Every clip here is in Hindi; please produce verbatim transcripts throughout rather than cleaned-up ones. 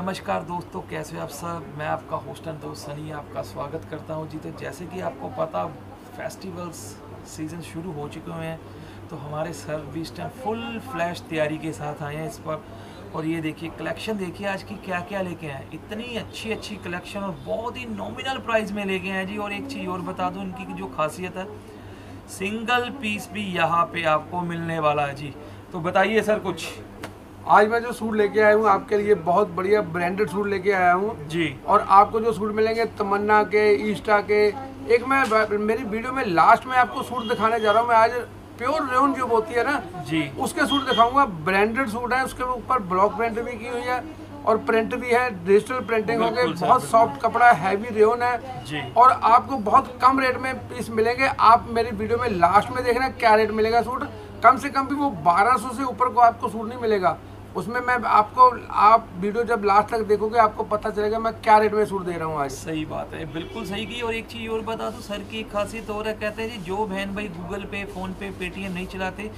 नमस्कार दोस्तों, कैसे हो आप सब। मैं आपका होस्ट एंड दोस्त सनी आपका स्वागत करता हूं जी। तो जैसे कि आपको पता, फेस्टिवल्स सीज़न शुरू हो चुके हुए हैं, तो हमारे सर भी इस टाइम फुल फ्लैश तैयारी के साथ आए हैं इस पर। और ये देखिए कलेक्शन, देखिए आज की क्या क्या लेके आए। इतनी अच्छी अच्छी कलेक्शन और बहुत ही नॉमिनल प्राइस में लेके आए जी। और एक चीज़ और बता दूँ, इनकी जो खासियत है, सिंगल पीस भी यहाँ पर आपको मिलने वाला है जी। तो बताइए सर कुछ। आज मैं जो सूट लेके आया हूँ आपके लिए, बहुत बढ़िया ब्रांडेड सूट लेके आया हूँ जी। और आपको जो सूट मिलेंगे तमन्ना के, ईस्टा के, एक मैं मेरी वीडियो में लास्ट में आपको सूट दिखाने जा रहा हूँ। मैं आज प्योर रेयन जो होती है ना जी, उसके सूट दिखाऊंगा। ब्रांडेड सूट है, उसके ऊपर ब्लॉक प्रिंट भी की हुई है और प्रिंट भी है, डिजिटल प्रिंटिंग हो गई। बहुत सॉफ्ट कपड़ा है, हैवी रेयन है जी। और आपको बहुत कम रेट में पीस मिलेंगे। आप मेरी वीडियो में लास्ट में देखना क्या रेट मिलेगा सूट। कम से कम भी वो बारह सौ से ऊपर को आपको सूट नहीं मिलेगा। उसमें मैं आपको, आप वीडियो जब लास्ट तक देखोगे आपको पता चलेगा मैं क्या रेट में सूट दे रहा हूँ आज। सही बात है, बिल्कुल सही की। और एक चीज़ और बता दूँ, सर की एक खासियत और है, कहते हैं जी जो बहन भाई गूगल पे, फ़ोन पे, पेटीएम नहीं चलाते,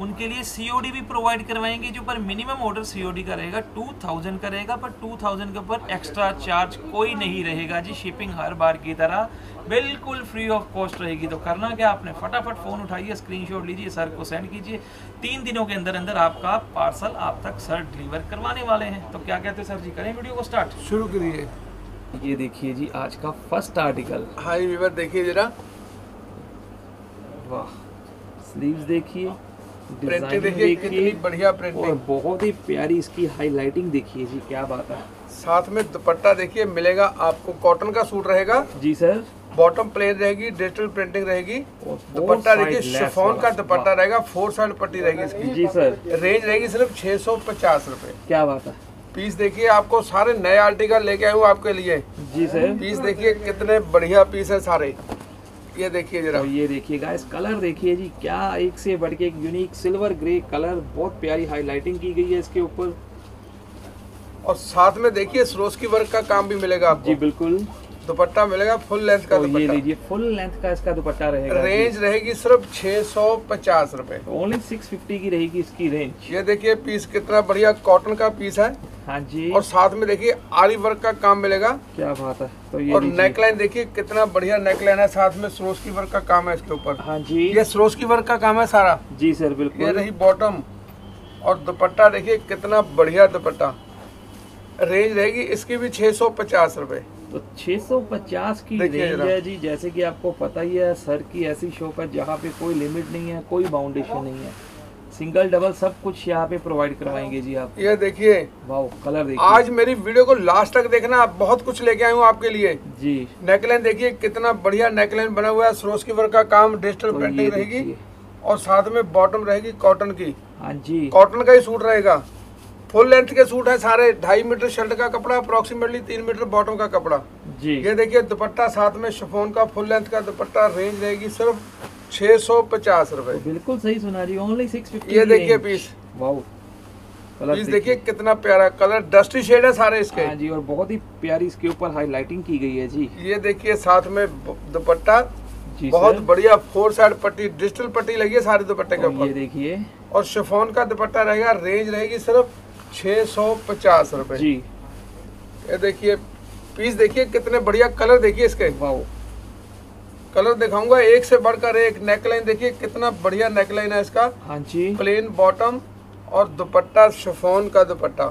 उनके लिए सीओडी भी प्रोवाइड करवाएंगे। जो पर मिनिमम ऑर्डर सीओडी का रहेगा टू थाउजेंड का रहेगा, पर टू थाउजेंड के ऊपर एक्स्ट्रा चार्ज कोई नहीं रहेगा जी। शिपिंग हर बार की तरह बिल्कुल फ्री ऑफ कॉस्ट रहेगी। तो करना क्या, आपने फटाफट फ़ोन उठाइए, स्क्रीनशॉट लीजिए, सर को सेंड कीजिए। तीन दिनों के अंदर अंदर आपका पार्सल आप तक सर डिलीवर करवाने वाले हैं। तो क्या कहते हैं सर जी, करें वीडियो को स्टार्ट, शुरू करिए। ये देखिए जी आज का फर्स्ट आर्टिकल। हाय व्यूअर, देखिए जरा, वाह, स्लीव्स देखिए, प्रिंटिंग देखिए कितनी बढ़िया प्रिंटिंग, और बहुत ही प्यारी इसकी हाईलाइटिंग देखिए जी, क्या बात है। साथ में दुपट्टा देखिए मिलेगा आपको, कॉटन का सूट रहेगा जी सर। बॉटम प्लेन रहेगी, डिजिटल प्रिंटिंग रहेगी। दुपट्टा देखिए शिफॉन का दुपट्टा रहेगा, फोर साइड पट्टी रहेगी इसकी जी सर। रेंज रहेगी सिर्फ छह सौ पचास रूपए, क्या बात है। पीस देखिए, आपको सारे नए आर्टिकल लेके आए हूँ आपके लिए जी सर। पीस देखिए कितने बढ़िया पीस है सारे, ये देखिए जरा। ये देखिए गाइस, कलर देखिए जी, क्या एक से बढ़ के एक, यूनिक सिल्वर ग्रे कलर, बहुत प्यारी हाईलाइटिंग की गई है इसके ऊपर। और साथ में देखिए सरोस्की वर्क का काम भी मिलेगा आपको जी, बिल्कुल। दुपट्टा मिलेगा फुल लेंथ का, तो ये लीजिए फुल लेंथ का इसका दुपट्टा रहेगा। रेंज रहेगी सिर्फ छह सौ पचास रूपए, ओनली सिक्स फिफ्टी की रहेगी इसकी रेंज। ये देखिए पीस कितना बढ़िया, कॉटन का पीस है हाँ जी। और साथ में देखिए आरी वर्क का काम मिलेगा, क्या बात है। तो ये और नेकलाइन देखिए कितना बढ़िया नेकलाइन है, साथ में सरोस्की वर्क का काम है इसके ऊपर हाँ जी। ये सरोस्की वर्क का काम है सारा जी सर, बिल्कुल। ये रही बॉटम, और दुपट्टा देखिए कितना बढ़िया दुपट्टा। रेंज रहेगी इसकी भी छह सौ पचास रूपए, तो छह सौ पचास की रेंज है जी। जैसे कि आपको पता ही है, सर की ऐसी शॉप है जहाँ पे कोई लिमिट नहीं है, कोई बाउंडेशन नहीं है। सिंगल डबल सब कुछ यहाँ पे प्रोवाइड करवाएंगे जी आप। ये देखिए, वाओ कलर देखिए। आज मेरी वीडियो को लास्ट तक देखना, आप बहुत कुछ लेके आए हूँ आपके लिए जी। नेकलाइन देखिए कितना बढ़िया नेकलाइन बना हुआ है, सरोस्की वर्क का काम, डिजिटल प्रिंटिंग रहेगी। और साथ में बॉटम रहेगी कॉटन की हाँ जी, कॉटन का ही सूट रहेगा। फुल लेंथ के सूट है सारे, ढाई मीटर शर्ट का कपड़ा, अप्रोक्सीमेटली तीन मीटर बॉटम का कपड़ा जी। ये देखिए दुपट्टा साथ में शिफॉन का फुल लेंथ का दुपट्टा। रेंज रहेगी सिर्फ छह सौ पचास रूपए, बिल्कुल सही सुना जी, ओनली सिक्स फिफ्टी। ये देखिए पीस, वाओ पीस देखिए कितना प्यारा, कलर डस्टी शेड है सारे इसके हाँ जी। और बहुत ही प्यारी इसके ऊपर हाईलाइटिंग की गई है जी। ये देखिए साथ में दुपट्टा, बहुत बढ़िया, फोर साइड पट्टी, डिजिटल पट्टी लगी है सारे दुपट्टे के ऊपर, ये देखिए। और शिफॉन का दुपट्टा रहेगा। रेंज रहेगी सिर्फ छः सौ पचास रुपए जी। ये देखिए पीस देखिए कितने बढ़िया, कलर देखिए इसके, वाओ कलर दिखाऊंगा एक से बढ़कर एक। नेकलाइन देखिए कितना बढ़िया नेकलाइन है इसका हाँ जी। प्लेन बॉटम और दुपट्टा शिफॉन का दुपट्टा।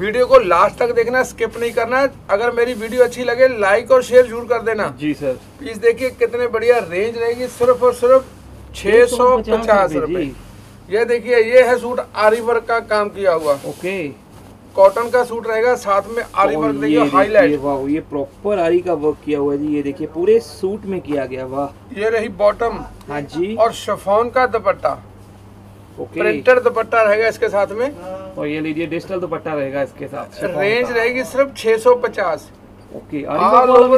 वीडियो को लास्ट तक देखना, स्किप नहीं करना। अगर मेरी वीडियो अच्छी लगे लाइक और शेयर जरूर कर देना जी सर। पीस देखिए कितने बढ़िया, रेंज रहेगी सिर्फ और सिर्फ छः सौ पचास रुपये। ये देखिए ये है सूट, आरी वर्क का काम किया हुआ, ओके, कॉटन का सूट रहेगा, साथ में आरी वर्क देखिए हाईलाइट। वाह, ये प्रॉपर आरी का वर्क किया हुआ जी। ये देखिए पूरे सूट में किया गया, वाह। ये रही बॉटम हाँ जी, और शिफॉन का दुपट्टा, प्रिंटेड दुपट्टा रहेगा इसके साथ में। और ये लीजिए डिजिटल दुपट्टा रहेगा इसके साथ। रेंज रहेगी सिर्फ छह सौ पचास, ऑल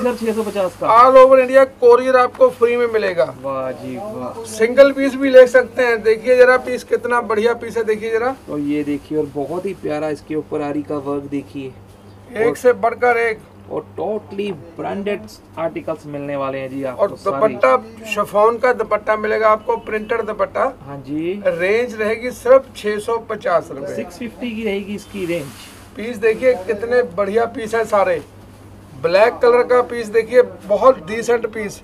ओवर इंडिया कोरियर आपको फ्री में मिलेगा। वाह जी वाह, सिंगल पीस भी ले सकते हैं। देखिए जरा पीस कितना बढ़िया पीस है, देखिए जरा। और ये देखिए, और बहुत ही प्यारा इसके ऊपर आरी का वर्क देखिए, एक से बढ़कर एक। और टोटली ब्रांडेड आर्टिकल्स मिलने वाले हैं जी आपको। और दुपट्टा शिफॉन का दुपट्टा मिलेगा आपको, प्रिंटेड दुपट्टा हाँ जी। रेंज रहेगी सिर्फ छह सौ पचास रूपए, सिक्स फिफ्टी की रहेगी इसकी रेंज। पीस देखिए कितने बढ़िया पीस है सारे। ब्लैक कलर का पीस देखिए, बहुत डिसेंट पीस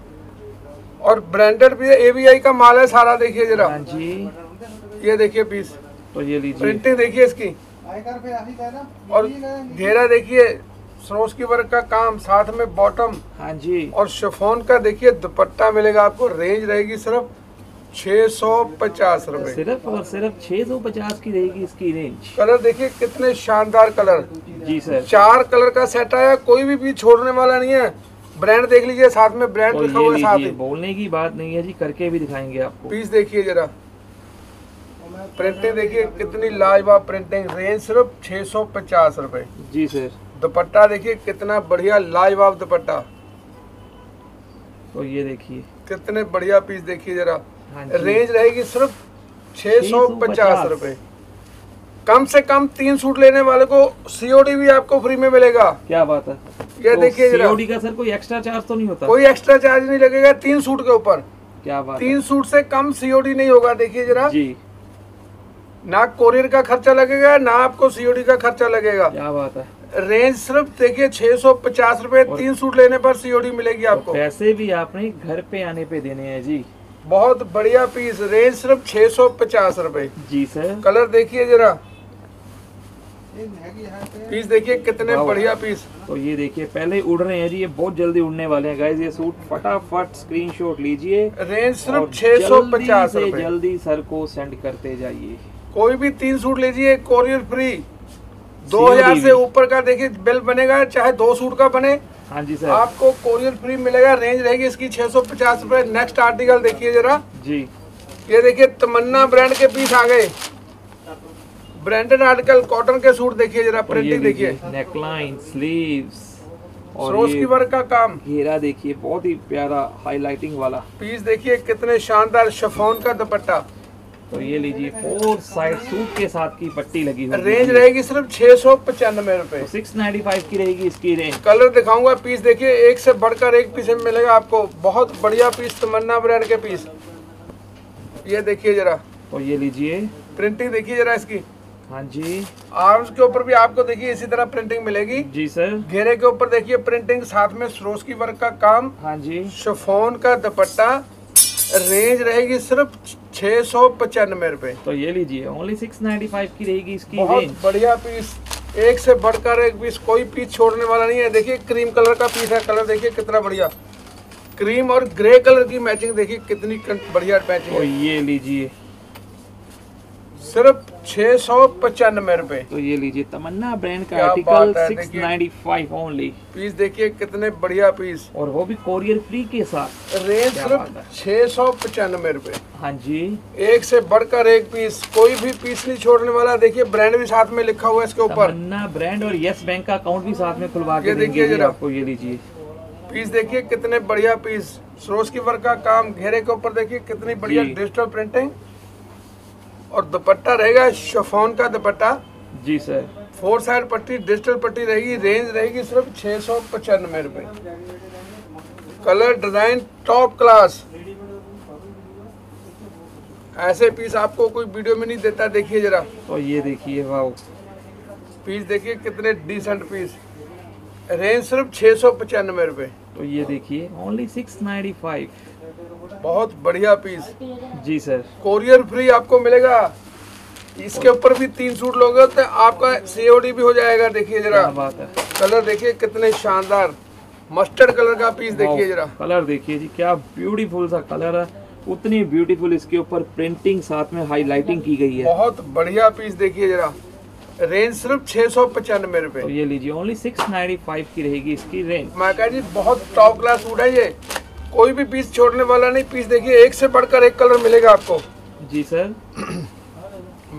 और ब्रांडेड पीस, एवीआई का माल है सारा। देखिए जरा जी, ये देखिए पीस, तो ये लीजिए। प्रिंटिंग देखिए इसकी और घेरा देखिए, सरोस्की वर्क का काम, साथ में बॉटम। हाँ जी। और शिफॉन का देखिए दुपट्टा मिलेगा आपको, रेंज रहेगी सिर्फ छह सौ पचास रूपए, सिर्फ और सिर्फ छह सौ पचास की रहेगी इसकी रेंज। कलर देखिए कितने शानदार कलर जी सर, चार कलर का सेट आया, कोई भी पीस छोड़ने वाला नहीं है। ब्रांड देख लीजिए, साथ में ब्रांड लिखा हुआ है, साथ में बोलने की बात नहीं है जी, करके भी दिखाएंगे आपको। पीस देखिए जरा, प्रिंटिंग देखिए कितनी लाजवाब प्रिंटिंग, रेंज सिर्फ छह सौ पचास रूपए जी सर। दुपट्टा देखिए कितना बढ़िया लाजवाब दुपट्टा, तो ये देखिए कितने बढ़िया पीस देखिए जरा। हाँ, रेंज रहेगी सिर्फ छह सौ पचास रूपए। कम से कम तीन सूट लेने वाले को सीओडी भी आपको फ्री में मिलेगा। क्या बात है, ये तो देखिए सीओडी का सर कोई एक्स्ट्रा चार्ज तो नहीं होता? कोई एक्स्ट्रा चार्ज नहीं लगेगा तीन सूट के ऊपर। क्या बात, तीन सूट से कम सीओडी नहीं होगा। देखिए जरा जी, ना कोरियर का खर्चा लगेगा ना आपको सीओडी का खर्चा लगेगा। क्या बात है, रेंज सिर्फ देखिए छह सौ पचास रूपए, तीन सूट लेने पर सीओडी मिलेगी आपको। पैसे भी आपने घर पे आने पे देने हैं जी। बहुत बढ़िया पीस, रेंज सिर्फ छह सौ पचास रूपए जी सर। कलर देखिए जरा, पीस देखिए कितने बढ़िया पीस, तो ये देखिए पहले उड़ रहे हैं जी, ये बहुत जल्दी उड़ने वाले हैं गाइस। ये सूट फटाफट स्क्रीनशॉट लीजिए, रेंज सिर्फ छह सौ पचास रूपए। जल्दी सर को सेंड करते जाइए, कोई भी तीन सूट लीजिए, कोरियर फ्री। दो हजार से ऊपर का देखिए बिल बनेगा, चाहे दो सूट का बने। हाँ जी सर, आपको कोरियर फ्री मिलेगा, रेंज रहेगी इसकी छह सौ पचास रूपए। नेक्स्ट आर्टिकल देखिए जरा जी, ये देखिए तमन्ना ब्रांड के पीस आ गए, ब्रांडेड आर्टिकल, कॉटन के सूट देखिए जरा, प्रिंटिंग देखिए, नेकलाइन, स्लीव्स और सरोस्की वर्क का काम, घेरा देखिए बहुत ही प्यारा हाईलाइटिंग वाला। पीस देखिए कितने शानदार, शिफॉन का दुपट्टा, तो ये लीजिए फोर साइड सूट के साथ की पट्टी लगी हुई। रेंज रहेगी सिर्फ छह सौ पचानवे रूपए, सिक्स नाइन्टी फाइव की रहेगी इसकी रेंज। कलर दिखाऊंगा, पीस देखिए एक से बढ़कर एक पीस मिलेगा आपको, बहुत बढ़िया पीस, तमन्ना ब्रांड के पीस। ये देखिए जरा, तो ये लीजिए, प्रिंटिंग देखिए जरा इसकी। हाँ जी, आर्म्स के ऊपर भी आपको देखिए इसी तरह प्रिंटिंग मिलेगी जी सर। घेरे के ऊपर देखिए प्रिंटिंग, साथ में सरोस्की वर्क का काम। हाँ जी, शिफॉन का दुपट्टा, रेंज रहेगी सिर्फ छह सौ पचानवे रूपए, तो ये लीजिए ओनली सिक्स नाइन्टी फाइव की रहेगी इसकी बहुत रेंज। बढ़िया पीस, एक से बढ़कर एक पीस, कोई पीस छोड़ने वाला नहीं है। देखिए क्रीम कलर का पीस है, कलर देखिए कितना बढ़िया, क्रीम और ग्रे कलर की मैचिंग देखिए कितनी बढ़िया मैचिंग, तो ये लीजिए सिर्फ छह सौ पचानवे रूपए, तो ये लीजिए तमन्ना ब्रांड का article six ninety five only. Piece देखिए कितने बढ़िया पीस, और वो भी कोरियर फ्री के साथ, रेंज सिर्फ छह सौ पचानवे रूपए। हाँ जी, एक से बढ़कर एक पीस, कोई भी पीस नहीं छोड़ने वाला। देखिए ब्रांड भी साथ में लिखा हुआ है इसके ऊपर, तमन्ना ब्रांड और येस बैंक का अकाउंट भी साथ में खुलवा के देखिए जरा आपको। ये लीजिए पीस देखिए कितने बढ़िया पीस, सरोस्की वर्क का काम, घेरे के ऊपर देखिए कितनी बढ़िया डिजिटल प्रिंटिंग, और दुपट्टा रहेगा शिफॉन का दुपट्टा जी सर, फोर साइड पट्टी, डिजिटल पट्टी रहेगी। रेंज रहेगी सिर्फ छह सौ पचानवे रूपए। कलर डिजाइन टॉप क्लास, ऐसे पीस आपको कोई वीडियो में नहीं देता। देखिए जरा, तो ये देखिए वाओ, पीस देखिए कितने डिसेंट पीस, रेंज सिर्फ छह सौ पचानवे रूपए, तो ये देखिए ओनली सिक्स नाइन्टी फाइव। बहुत बढ़िया पीस जी सर, कोरियर फ्री आपको मिलेगा। इसके ऊपर भी तीन सूट लोगे तो आपका सीओडी भी हो जाएगा। देखिए जरा, बात है, कलर देखिए कितने शानदार, मस्टर्ड कलर का पीस देखिए जरा, कलर देखिए जी क्या ब्यूटीफुल सा कलर है, उतनी ब्यूटीफुल इसके ऊपर प्रिंटिंग साथ में हाईलाइटिंग की गई है। बहुत बढ़िया पीस देखिए जरा, रेंज सिर्फ छह सौ पचानवे रूपए, ये लीजिए ओनली सिक्स नाइन्टी फाइव की रहेगी इसकी रेंज। माका जी बहुत टॉप क्लास सूट है ये, कोई भी पीस छोड़ने वाला नहीं। पीस देखिए एक से बढ़कर एक कलर मिलेगा आपको जी सर।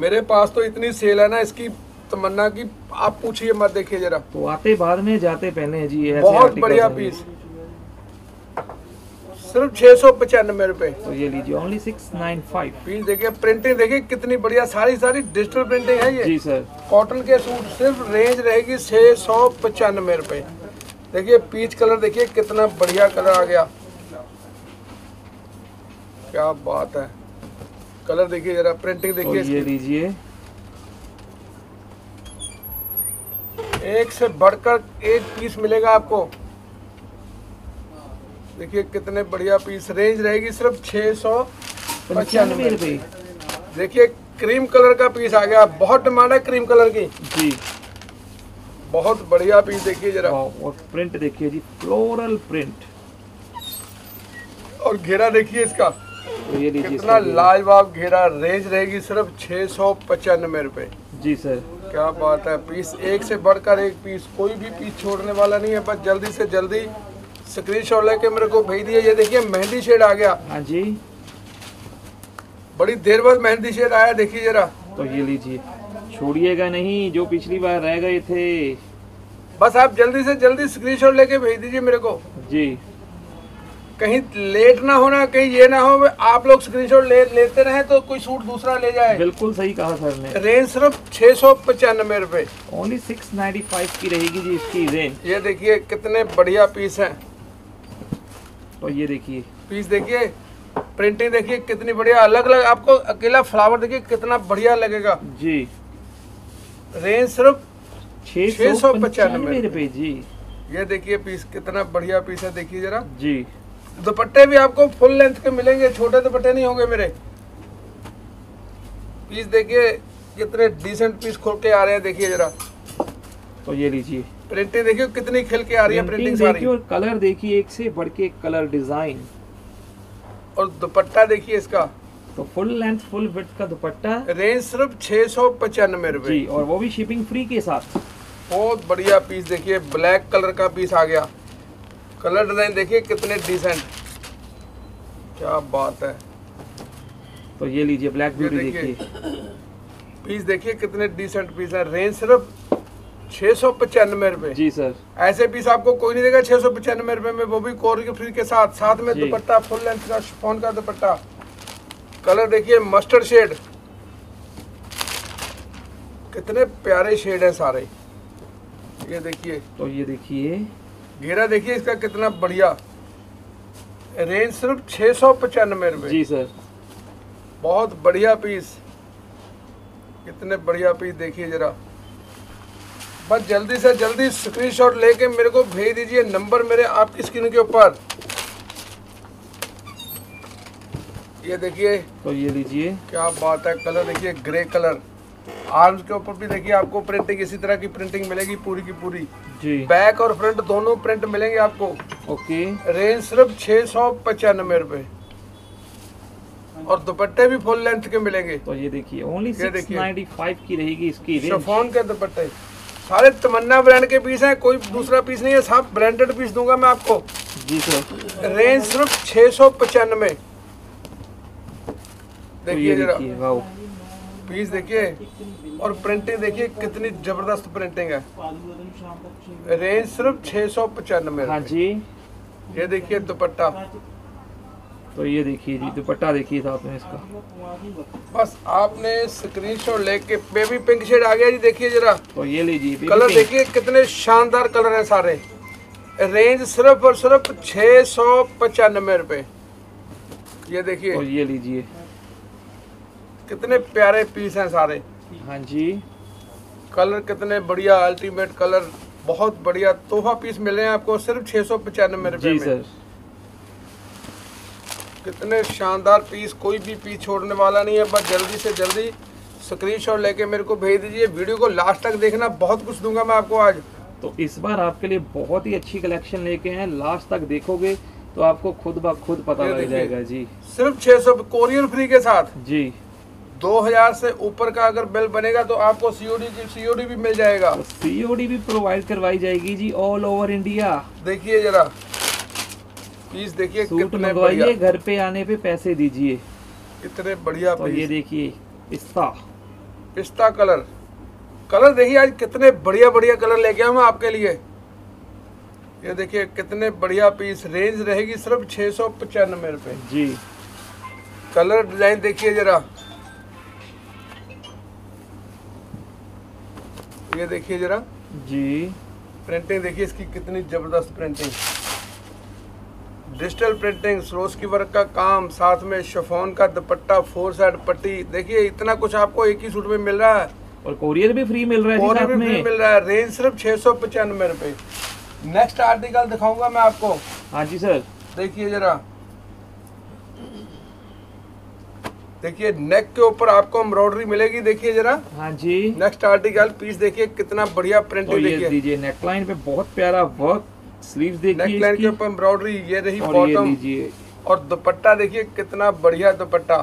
मेरे पास तो इतनी सेल है ना इसकी तमन्ना की, आप पूछिए मत। देखिए जरा, तो आते बाद में जाते पहले है जी, ऐसे बहुत बढ़िया पीस, सिर्फ छह सौ पचानवे रूपए, तो ये लीजिए only six nine five. Piece देखिए, प्रिंटिंग देखिए कितनी बढ़िया, सारी सारी डिजिटल प्रिंटिंग है ये जी सर। कॉटन के सूट, सिर्फ रेंज रहेगी छह सौ पचानवे रूपए। देखिए पीच कलर देखिए कितना बढ़िया कलर आ गया, क्या बात है। कलर देखिए जरा, प्रिंटिंग देखिए, ये लीजिए एक से बढ़कर एक पीस मिलेगा आपको। देखिए कितने बढ़िया पीस, रेंज रहेगी सिर्फ छः सौ पचानवे रुपये। देखिए क्रीम कलर का पीस आ गया, बहुत डिमांड है क्रीम कलर की जी। बहुत बढ़िया पीस देखिए जरा, और प्रिंट देखिए जी, फ्लोरल प्रिंट, और घेरा देखिए इसका, तो ये कितना लाजवाब घेरा। रेंज रहेगी सिर्फ छः सौ पचानवे रुपये जी सर। क्या बात है, पीस एक से बढ़कर एक पीस, कोई भी पीस छोड़ने वाला नहीं है। बस जल्दी से जल्दी स्क्रीनशॉट लेके मेरे को भेज दिए। ये देखिए मेहंदी शेड आ गया। हाँ जी, बड़ी देर बाद मेहंदी शेड आया, देखिए जरा। तो ये लीजिए, छोड़िएगा नहीं, जो पिछली बार रह गए थे। बस आप जल्दी से जल्दी स्क्रीनशॉट लेके भेज दीजिए मेरे को जी, कहीं लेट ना होना, कहीं ये ना हो आप लोग स्क्रीनशॉट ले, लेते रहे तो कोई सूट दूसरा ले जाए। बिल्कुल सही कहा सर ने। रेंज सिर्फ छः सौ पचानवे रुपये, ओनली सिक्स नाइन्टी फाइव की रहेगी जी इसकी रेंज। ये देखिए कितने बढ़िया पीस हैं। तो ये देखिए पीस देखिए, प्रिंटिंग देखिए कितनी बढ़िया, अलग अलग आपको अकेला फ्लावर देखिए कितना बढ़िया लगेगा जी। रेंज सिर्फ छः सौ पचानवे रुपये जी। ये देखिए पीस कितना बढ़िया पीस है, देखिए जरा जी। दुपट्टे भी आपको फुल लेंथ के मिलेंगे, छोटे दुपट्टे नहीं होंगे मेरे। पीस देखिए कितने डिसेंट पीस खोल के आ रहे हैं, देखिए जरा। तो ये लीजिए प्रिंटिंग देखिए कितनी खिल के आ रही है, प्रिंटिंग सारी। और कलर देखिए एक से बढ़ के कलर, डिजाइन, और दुपट्टा देखिए इसका, तो फुल लेंथ फुल विड्थ का दुपट्टा। रेंज सिर्फ छः सौ पचानवे रुपये जी, और वो भी शिपिंग फ्री के साथ। बहुत बढ़िया पीस देखिए, ब्लैक कलर का पीस आ गया। कलर डिजाइन देखिए कितने डिसेंट, क्या बात है। तो ये लीजिए ब्लैक ब्यूटी देखिए, पीस देखिए कितने डिसेंट पीस है। रेंज सिर्फ छः सौ पचानवे रुपये जी सर। ऐसे पीस आपको कोई नहीं देगा छः सौ पचानवे रुपये में, वो भी कोर के फ्री के साथ। साथ में दुपट्टा फुल लेंथ का शिफॉन का दुपट्टा। कलर देखिए मस्टर्ड शेड, कितने प्यारे शेड हैं सारे। ये देखिए, तो ये देखिए घेरा देखिए इसका कितना बढ़िया। रेंज सिर्फ छः सौ पचानवे रुपये जी सर। बहुत बढ़िया पीस, कितने बढ़िया पीस देखिए जरा। बस जल्दी से जल्दी स्क्रीनशॉट लेके मेरे को भेज दीजिए, नंबर मेरे आपकी स्क्रीन के ऊपर। ये देखिए, तो ये लीजिए क्या बात है। कलर देखिए ग्रे कलर, आर्म्स के ऊपर भी देखिए आपको प्रिंटिंग इसी तरह की प्रिंटिंग मिलेगी पूरी की पूरी जी। बैक और फ्रंट दोनों प्रिंट मिलेंगे आपको। ओके, रेंज सिर्फ छः सौ पचानवे रुपये, और दुपट्टे भी फुल लेंथ के मिलेंगे। तो ये देखिए ओनली सिक्स नाइन्टी फाइव की रहेगी इसकी रेंज। शिफॉन के दुपट्टे सारे तमन्ना ब्रांड के पीस हैं, कोई दूसरा पीस नहीं है, सब ब्रांडेड पीस दूंगा मैं आपको जी सर। रेंज सिर्फ छः सौ पचानवे। देखिए जरा पीस देखिए, और प्रिंटिंग देखिए कितनी जबरदस्त प्रिंटिंग है। रेंज सिर्फ छः सौ पचानवे। हाँ जी, ये देखिए दुपट्टा। तो ये देखिए जी दुपट्टा देखिए साथ में इसका। बस आपने स्क्रीनशॉट लेके, बेबी पिंक शेड आ गया जी, देखिए जरा। तो ये लीजिए कलर देखिए कितने शानदार कलर हैं सारे। रेंज सिर्फ और सिर्फ छः सौ पचानवे रुपये। ये देखिए, और ये लीजिए कितने प्यारे पीस हैं सारे। हाँ जी, कलर कितने बढ़िया, अल्टीमेट कलर, बहुत बढ़िया तोहफा पीस मिल रहे हैं आपको सिर्फ छः सौ पचानवे रुपये में। कितने शानदार पीस, कोई भी पीस छोड़ने वाला नहीं है। बस जल्दी से जल्दी स्क्रीनशॉट लेके मेरे को भेज दीजिए। वीडियो को लास्ट तक देखना, बहुत कुछ दूंगा मैं आपको आज। तो इस बार आपके लिए बहुत ही अच्छी कलेक्शन लेके हैं, लास्ट तक देखोगे तो आपको खुद ब खुद पता लग जाएगा जी। सिर्फ छः सौ कोरियर फ्री के साथ जी। दो हजार से ऊपर का अगर बिल बनेगा तो आपको सीओडी की सीओडी भी मिल जाएगा। तो सीओडी भी प्रोवाइड करवाई जाएगी जी, ऑल ओवर इंडिया। देखिए जरा पीस देखिए, सूट मंगवाइए, घर पे आने पे पैसे दीजिए, कितने बढ़िया। तो ये देखिए पिस्ता पिस्ता कलर, कलर देखिए आज कितने बढ़िया बढ़िया कलर लेके आया मैं आपके लिए। ये देखिए कितने बढ़िया पीस। रेंज रहेगी सिर्फ छः सौ पचानवे रुपये जी। कलर डिजाइन देखिए जरा, ये देखिए जरा जी। प्रिंटिंग देखिए इसकी कितनी जबरदस्त प्रिंटिंग, डिजिटल प्रिंटिंग, सरोज की वर्क का काम, साथ में शिफॉन का दुपट्टा, फोर साइड पट्टी। देखिए इतना कुछ आपको एक ही सूट में मिल रहा है। और कोरियर भी फ्री मिल रहा है, कोरियर भी फ्री मिल रहा है। रेंज सिर्फ छह सौ पचानवे रुपए। नेक्स्ट आर्टिकल दिखाऊंगा मैं आपको। हाँ जी सर, देखिए जरा, देखिए नेक के ऊपर आपको एम्ब्रॉयडरी मिलेगी, देखिए जरा। हाँ जी, नेक्स्ट आर्टिकल पीस देखिए कितना बढ़िया प्रिंट दीजिए, नेकलाइन पे बहुत प्यारा वर्क, स्लीव्स देखिए, नेकलाइन के ऊपर एम्ब्रॉयडरी, ये रही बॉटम, और दुपट्टा देखिए कितना बढ़िया दुपट्टा,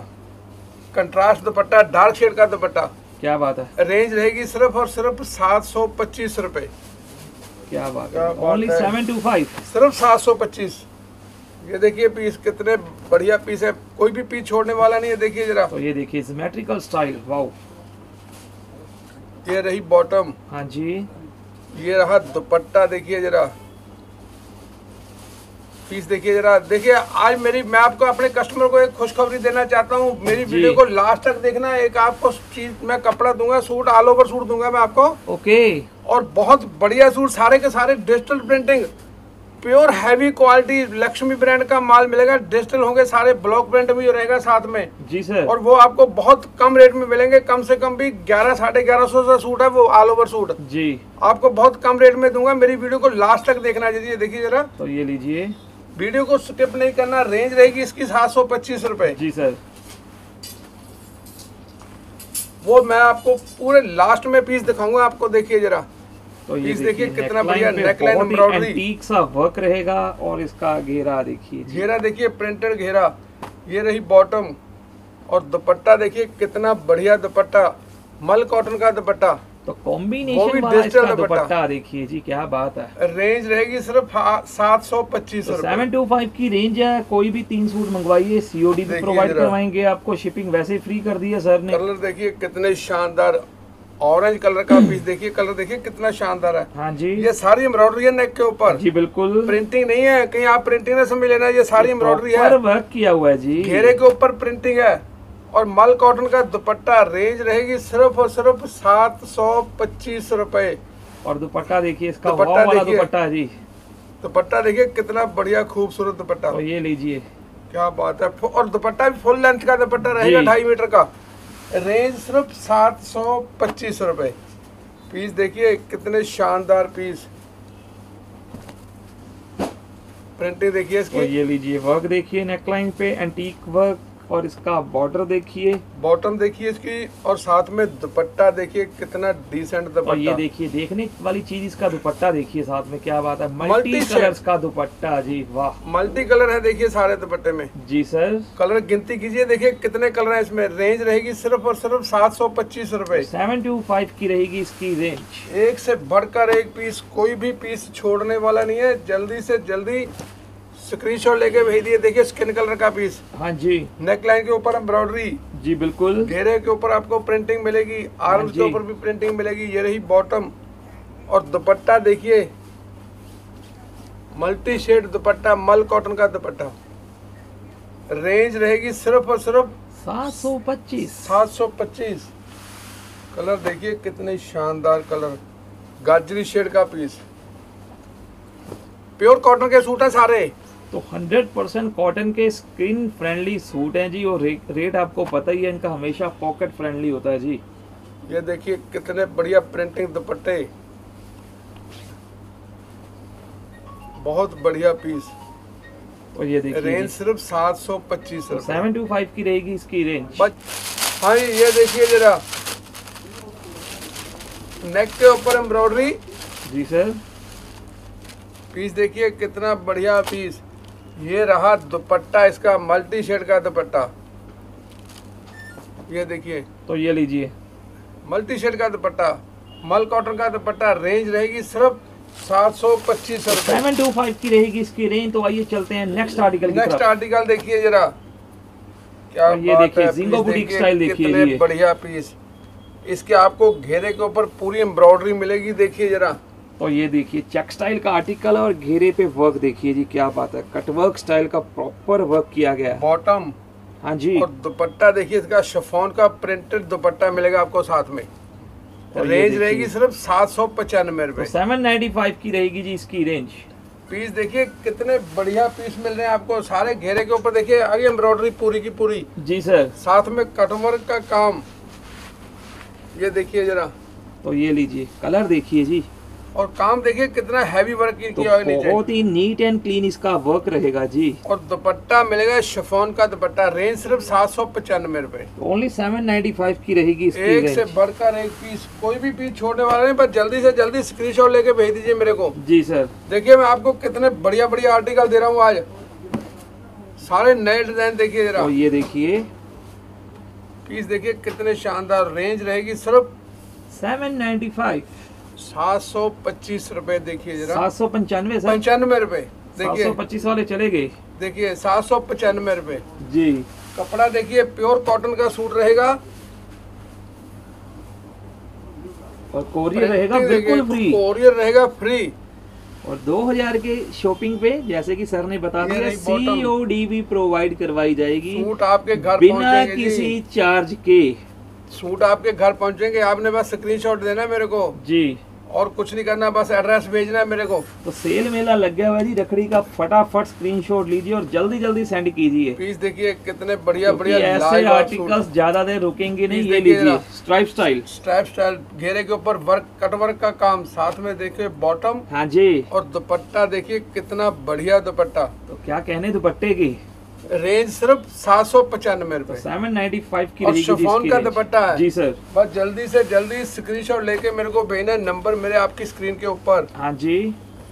कंट्रास्ट दुपट्टा, डार्क शेड का दुपट्टा, क्या बात है। रेंज रहेगी सिर्फ और सिर्फ सात सौ पच्चीस रुपए, क्या बात है, ओनली सेवन टू फाइव, सिर्फ सात सौ पच्चीस। ये देखिए पीस कितने बढ़िया पीस है, कोई भी पीस छोड़ने वाला नहीं है, देखिए जरा। तो ये देखिए सिमेट्रिकल स्टाइल, वाओ। ये रही बॉटम, हाँ जी, ये रहा दुपट्टा, देखिए जरा पीस, देखिए जरा। देखिए आज मेरी, मैं आपको अपने कस्टमर को एक खुशखबरी देना चाहता हूँ, मेरी वीडियो को लास्ट तक देखना। एक आपको चीज मैं कपड़ा दूंगा, सूट ऑल ओवर सूट दूंगा मैं आपको, ओके, और बहुत बढ़िया सूट, सारे के सारे digital printing, pure heavy quality, Lakshmi brand का माल मिलेगा, डिजिटल होंगे सारे, ब्लॉक प्रिंट भी रहेगा साथ में जी सर, और वो आपको बहुत कम रेट में मिलेंगे, कम से कम भी ग्यारह साढ़े ग्यारह सौ का सूट है वो, ऑल ओवर सूट जी, आपको बहुत कम रेट में दूंगा। मेरी वीडियो को लास्ट तक देखना चाहिए, देखिए जरा। तो ये लीजिए, वीडियो को स्किप नहीं करना। रेंज रहेगी इसकी सात सौ पच्चीस रुपए जी सर, वो मैं आपको पूरे लास्ट में पीस दिखाऊंगा आपको, देखिए जरा। तो ये देखिए कितना बढ़िया नेकलाइन एम्ब्रॉयडरी, एंटीक सा वर्क रहेगा, और इसका घेरा देखिए, घेरा देखिए प्रिंटेड घेरा। ये रही बॉटम, और दुपट्टा देखिए कितना बढ़िया दुपट्टा, मल कॉटन का दुपट्टा, तो कॉम्बिनेशन वाला इसका दुपट्टा देखिए जी, क्या बात है। रेंज रहेगी सिर्फ सात सौ पच्चीस। सेवन टू फाइव की रेंज है, कोई भी तीन सूट मंगवाइए, सीओडी भी प्रोवाइड करवाएंगे आपको, शिपिंग वैसे फ्री कर दी है सर ने। कलर देखिए कितने शानदार, ऑरेंज कलर का पीस, देखिए कलर देखिए कितना शानदार है। हाँ जी, ये सारी एम्ब्रॉयडरी है नेक के ऊपर जी, बिल्कुल प्रिंटिंग नहीं है कहीं, आप प्रिंटिंग न समझ लेना, ये सारी एम्ब्रॉयडरी है, वर्क किया हुआ है जी, घेरे के ऊपर प्रिंटिंग है, और मल कॉटन का दुपट्टा। रेंज रहेगी सिर्फ और सिर्फ सात सौ पच्चीस रुपए। और दुपट्टा देखिए, इसका दुपट्टा देखिए, दुपट्टा जी, दुपट्टा देखिए कितना बढ़िया खूबसूरत दुपट्टा, ये लीजिए, क्या बात है। और दुपट्टा भी फुल लेंथ का दुपट्टा रहेगा, ढाई मीटर का। रेंज सिर्फ सात सौ पच्चीस रुपये। पीस देखिए कितने शानदार पीस, प्रिंटिंग देखिए इसकी, ये लीजिए, वर्क देखिए नेकलाइन पे, एंटीक वर्क, और इसका बॉर्डर देखिए, बॉटम देखिए इसकी, और साथ में दुपट्टा देखिए कितना डिसेंट दुपट्टा। और ये देखिए देखने वाली चीज, इसका दुपट्टा देखिए साथ में, क्या बात है, मल्टी कलर्स का दुपट्टा जी, वाह, मल्टी कलर है देखिए सारे दुपट्टे में जी सर। कलर गिनती कीजिए, देखिए कितने कलर है इसमें। रेंज रहेगी सिर्फ और सिर्फ सात सौ पच्चीस रूपए। सेवन टू फाइव की रहेगी इसकी रेंज। एक से बढ़कर एक पीस, कोई भी पीस छोड़ने वाला नहीं है। जल्दी से जल्दी स्क्रीनशॉट लेके भेज दिए। देखिए स्किन कलर का पीस, हाँ जी, नेकलाइन के ऊपर एम्ब्रॉयडरी जी, बिल्कुल घेरे के ऊपर आपको प्रिंटिंग मिलेगी, आर्म्स के ऊपर भी प्रिंटिंग मिलेगी। ये रही बॉटम, और दुपट्टा देखिए मल्टी शेड दुपट्टा, मल कॉटन का दुपट्टा। रेंज रहेगी सिर्फ और सिर्फ सात सौ पच्चीस सात सौ पच्चीस। कलर देखिए कितने शानदार कलर, गाजरी शेड का पीस, प्योर कॉटन के सूट है सारे, तो हंड्रेड परसेंट कॉटन के स्किन फ्रेंडली सूट हैं जी। और रे, रेट आपको पता ही है इनका, हमेशा पॉकेट फ्रेंडली होता है जी। ये देखिए कितने बढ़िया प्रिंटिंग दुपट्टे, बहुत बढ़िया पीस। और ये देखिए रेंज सिर्फ सात सौ पच्चीस, सेवन टू फाइव की रहेगी इसकी रेंज। हाँ, ये देखिए जरा, नेक के ऊपर एम्ब्रॉयडरी जी सर। पीस देखिए कितना बढ़िया पीस। ये रहा दुपट्टा, इसका मल्टी शेड का दुपट्टा, ये देखिए, तो ये लीजिए मल्टी शेड का दुपट्टा, मल कॉटन का दुपट्टा। रेंज रहेगी सिर्फ सात सौ पच्चीस रुपए, सेवन टू फाइव की रहेगी इसकी रेंज। तो आइए चलते हैं नेक्स्ट आर्टिकल। नेक्स्ट आर्टिकल देखिए जरा, क्या ये देखिए जिंगो बुटीक स्टाइल, देखिए बढ़िया पीस। इसके आपको घेरे के ऊपर पूरी एम्ब्रॉयडरी मिलेगी, देखिए जरा। और ये देखिए चेक स्टाइल का आर्टिकल, और घेरे पे वर्क देखिए जी, क्या बात है, कटवर्क स्टाइल का प्रॉपर वर्क किया गया है। बॉटम, हाँ जी, और दुपट्टा देखिए इसका शिफॉन का प्रिंटेड दुपट्टा मिलेगा आपको साथ में। रेंज रहेगी सिर्फ सात सौ पचानवे रुपए, सेवन नाइन्टी फाइव की रहेगी जी इसकी रेंज। पीस देखिए कितने बढ़िया पीस मिल रहे हैं आपको, सारे घेरे के ऊपर देखिए आगे एम्ब्रॉयडरी पूरी की पूरी जी सर, साथ में कटवर्क का काम। ये देखिए जरा, तो ये लीजिए कलर देखिए जी, और काम देखिए कितना हैवी वर्क किया तो है नीचे। बहुत ही नीट एंड क्लीन इसका वर्क रहेगा जी। और दुपट्टा मिलेगा शिफॉन का दुपट्टा, रेंज सिर्फ सात सौ पचानवे रूपए, ओनली सेवन नाइन्टी फाइव की रहेगी। एक से बढ़कर एक पीस, कोई भी पीस छोड़ने वाला नहीं, बस जल्दी से जल्दी स्क्रीनशॉट लेके भेज दीजिए मेरे को जी सर। देखिए मैं आपको कितने बढ़िया बढ़िया आर्टिकल दे रहा हूँ आज, सारे नए डिजाइन देखिए जरा। और ये देखिए पीस देखिए कितने शानदार, रेंज रहेगी सिर्फ सेवन नाइन्टी फाइव, सात सौ पच्चीस रूपए। देखिए जरा सात सौ पंचानवे पंचानवे रूपए, देखिए सात सौ पच्चीस वाले चले गए, देखिए सात सौ पचानवे रूपए जी। कपड़ा देखिए प्योर कॉटन का सूट रहेगा और कोरियर रहेगा बिल्कुल फ्री, कोरियर रहेगा फ्री। और दो हज़ार के शॉपिंग पे जैसे कि सर ने बता दिया सीओडी भी प्रोवाइड करवाई जाएगी, सूट आपके घर बिना किसी चार्ज के, सूट आपके घर पहुंचेंगे। आपने बस स्क्रीनशॉट देना मेरे को जी, और कुछ नहीं करना, बस एड्रेस भेजना है मेरे को। तो सेल मेला लग गया भाई जी रखड़ी का, फटाफट स्क्रीनशॉट लीजिए और जल्दी जल्दी सेंड कीजिए। पीस देखिए कितने बढ़िया बढ़िया, ऐसे आर्टिकल्स ज्यादा देर रुकेंगे नहीं। ये लीजिए स्ट्राइप स्टाइल, स्ट्राइप स्टाइल घेरे के ऊपर वर्क, कटवर्क का काम, साथ में देखिए बॉटम, हाँ जी। और दुपट्टा देखिए कितना बढ़िया दुपट्टा, तो क्या कहने दुपट्टे की, रेंज सिर्फ सात सौ पचानवे रूपए, सेवन नाइन्टी फाइव की रहेगी। शिफॉन का दुपट्टा है जी सर। बस जल्दी से जल्दी स्क्रीनशॉट लेके मेरे को भेजना, नंबर मेरे आपकी स्क्रीन के ऊपर, हाँ जी।